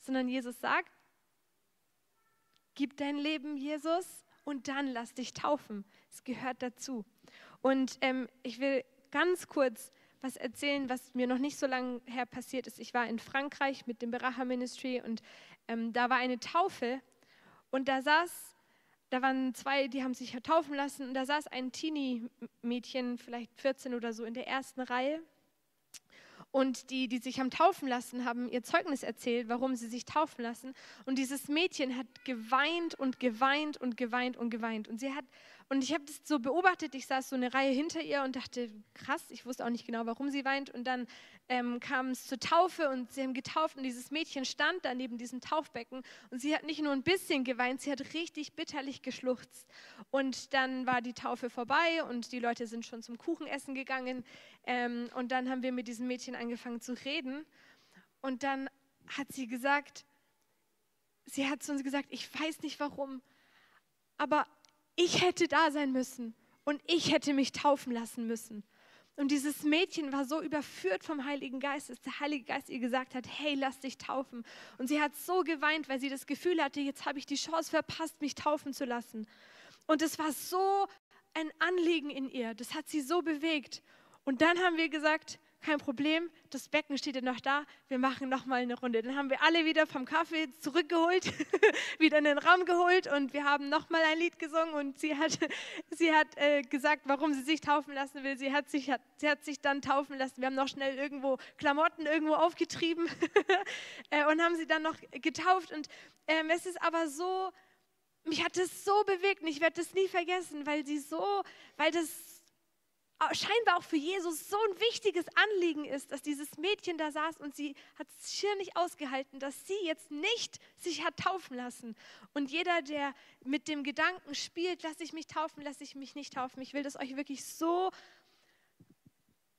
sondern Jesus sagt, gib dein Leben Jesus und dann lass dich taufen. Es gehört dazu. Und ähm, ich will ganz kurz was erzählen, was mir noch nicht so lange her passiert ist. Ich war in Frankreich mit dem Beracher Ministry und ähm, da war eine Taufe und da saß Da waren zwei, die haben sich taufen lassen, und da saß ein Teenie-Mädchen, vielleicht vierzehn oder so, in der ersten Reihe. Und die, die sich haben taufen lassen, haben ihr Zeugnis erzählt, warum sie sich taufen lassen. Und dieses Mädchen hat geweint und geweint und geweint und geweint. Und sie hat, und ich habe das so beobachtet, ich saß so eine Reihe hinter ihr und dachte, krass, ich wusste auch nicht genau, warum sie weint. Und dann ähm, kam es zur Taufe und sie haben getauft und dieses Mädchen stand da neben diesem Taufbecken. Und sie hat nicht nur ein bisschen geweint, sie hat richtig bitterlich geschluchzt. Und dann war die Taufe vorbei und die Leute sind schon zum Kuchenessen gegangen. Ähm, und dann haben wir mit diesem Mädchen angefangen zu reden und dann hat sie gesagt, sie hat zu uns gesagt, ich weiß nicht warum, aber ich hätte da sein müssen und ich hätte mich taufen lassen müssen. Und dieses Mädchen war so überführt vom Heiligen Geist, dass der Heilige Geist ihr gesagt hat, hey, lass dich taufen. Und sie hat so geweint, weil sie das Gefühl hatte, jetzt habe ich die Chance verpasst, mich taufen zu lassen. Und es war so ein Anliegen in ihr, das hat sie so bewegt. Und dann haben wir gesagt, kein Problem, das Becken steht ja noch da, wir machen nochmal eine Runde. Dann haben wir alle wieder vom Kaffee zurückgeholt, wieder in den Raum geholt und wir haben nochmal ein Lied gesungen und sie hat, sie hat äh, gesagt, warum sie sich taufen lassen will. Sie hat sich, hat, sie hat sich dann taufen lassen. Wir haben noch schnell irgendwo Klamotten irgendwo aufgetrieben äh, und haben sie dann noch getauft. Und ähm, es ist aber so, mich hat das so bewegt und ich werde das nie vergessen, weil sie so, weil das scheinbar auch für Jesus so ein wichtiges Anliegen ist, dass dieses Mädchen da saß und sie hat es schier nicht ausgehalten, dass sie jetzt nicht sich hat taufen lassen. Und jeder, der mit dem Gedanken spielt, lasse ich mich taufen, lasse ich mich nicht taufen, ich will das euch wirklich so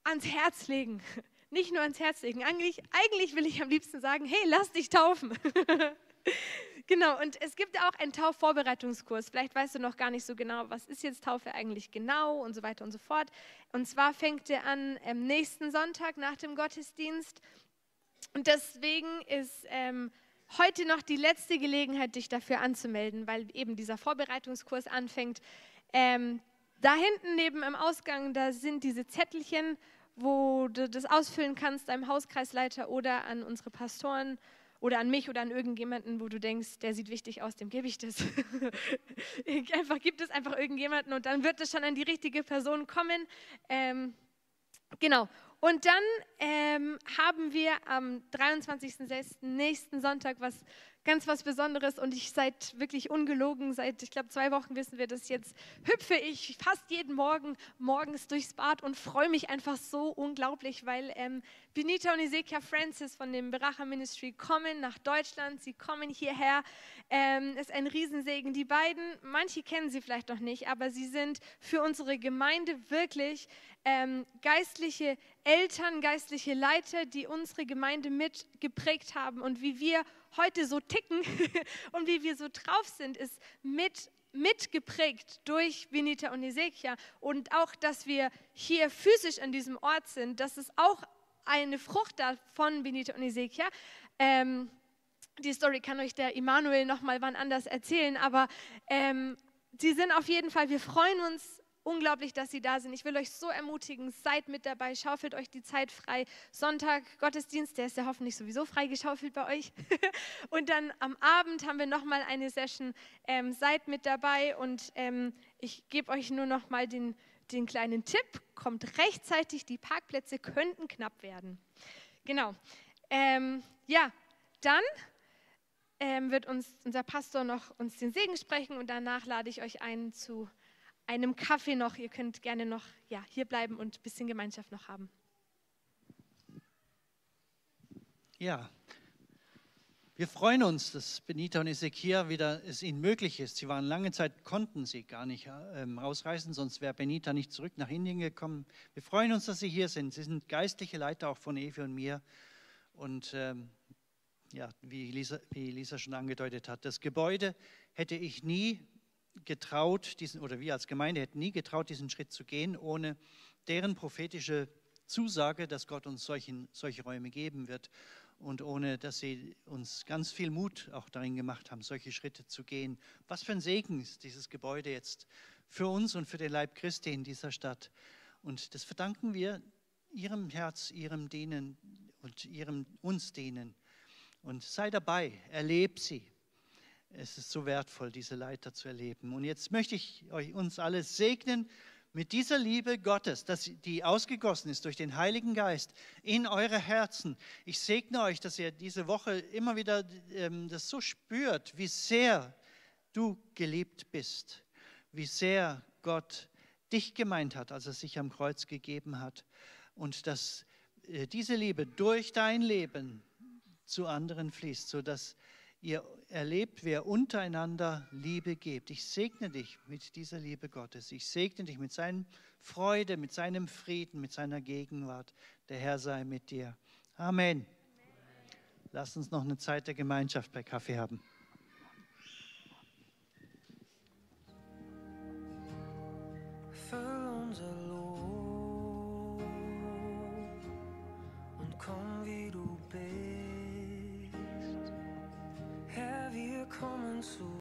ans Herz legen. Nicht nur ans Herz legen, eigentlich, eigentlich will ich am liebsten sagen, hey, lass dich taufen. Genau, und es gibt auch einen Taufvorbereitungskurs. Vielleicht weißt du noch gar nicht so genau, was ist jetzt Taufe eigentlich genau und so weiter und so fort. Und zwar fängt der an am nächsten Sonntag nach dem Gottesdienst. Und deswegen ist ähm, heute noch die letzte Gelegenheit, dich dafür anzumelden, weil eben dieser Vorbereitungskurs anfängt. Ähm, da hinten neben am Ausgang, da sind diese Zettelchen, wo du das ausfüllen kannst, deinem Hauskreisleiter oder an unsere Pastoren. Oder an mich oder an irgendjemanden, wo du denkst, der sieht wichtig aus, dem gebe ich das. Einfach gib es einfach irgendjemanden und dann wird es schon an die richtige Person kommen. Ähm, genau. Und dann ähm, haben wir am dreiundzwanzigsten sechsten nächsten Sonntag was ganz was Besonderes und ich seit wirklich ungelogen, seit ich glaube zwei Wochen wissen wir das jetzt, hüpfe ich fast jeden Morgen morgens durchs Bad und freue mich einfach so unglaublich, weil ähm, Benita und Ezekiel Francis von dem Beracher Ministry kommen nach Deutschland, sie kommen hierher, ähm, ist ein Riesensegen. Die beiden, manche kennen sie vielleicht noch nicht, aber sie sind für unsere Gemeinde wirklich ähm, geistliche Eltern, geistliche Leiter, die unsere Gemeinde mit geprägt haben und wie wir heute so ticken und wie wir so drauf sind, ist mit mitgeprägt durch Benita und Ezekiel. Und auch, dass wir hier physisch an diesem Ort sind, das ist auch eine Frucht von Benita und Ezekiel. Ähm, die Story kann euch der Immanuel nochmal wann anders erzählen, aber ähm, sie sind auf jeden Fall, wir freuen uns unglaublich, dass sie da sind. Ich will euch so ermutigen, seid mit dabei, schaufelt euch die Zeit frei. Sonntag, Gottesdienst, der ist ja hoffentlich sowieso freigeschaufelt bei euch. Und dann am Abend haben wir nochmal eine Session. Ähm, seid mit dabei und ähm, ich gebe euch nur nochmal den, den kleinen Tipp, kommt rechtzeitig, die Parkplätze könnten knapp werden. Genau. Ähm, ja, dann ähm, wird uns unser Pastor noch uns den Segen sprechen und danach lade ich euch ein zu einem Kaffee noch. Ihr könnt gerne noch ja, hier bleiben und ein bisschen Gemeinschaft noch haben. Ja, wir freuen uns, dass Benita und Ezekiel wieder es ihnen möglich ist. Sie waren lange Zeit, konnten sie gar nicht ähm, rausreisen, sonst wäre Benita nicht zurück nach Indien gekommen. Wir freuen uns, dass sie hier sind. Sie sind geistliche Leiter auch von Evi und mir. Und ähm, ja, wie Lisa, wie Lisa schon angedeutet hat, das Gebäude hätte ich nie getraut, diesen, oder wir als Gemeinde hätten nie getraut, diesen Schritt zu gehen, ohne deren prophetische Zusage, dass Gott uns solchen, solche Räume geben wird und ohne, dass sie uns ganz viel Mut auch darin gemacht haben, solche Schritte zu gehen. Was für ein Segen ist dieses Gebäude jetzt für uns und für den Leib Christi in dieser Stadt. Und das verdanken wir ihrem Herz, ihrem Dienen und ihrem uns Dienen. Und sei dabei, erleb sie. Es ist so wertvoll, diese Leiter zu erleben. Und jetzt möchte ich euch uns alle segnen mit dieser Liebe Gottes, dass die ausgegossen ist durch den Heiligen Geist in eure Herzen. Ich segne euch, dass ihr diese Woche immer wieder ähm, das so spürt, wie sehr du geliebt bist, wie sehr Gott dich gemeint hat, als er sich am Kreuz gegeben hat. Und dass äh, diese Liebe durch dein Leben zu anderen fließt, sodass ihr erlebt, wer untereinander Liebe gibt. Ich segne dich mit dieser Liebe Gottes. Ich segne dich mit seiner Freude, mit seinem Frieden, mit seiner Gegenwart. Der Herr sei mit dir. Amen. Amen. Lasst uns noch eine Zeit der Gemeinschaft bei Kaffee haben. Für unser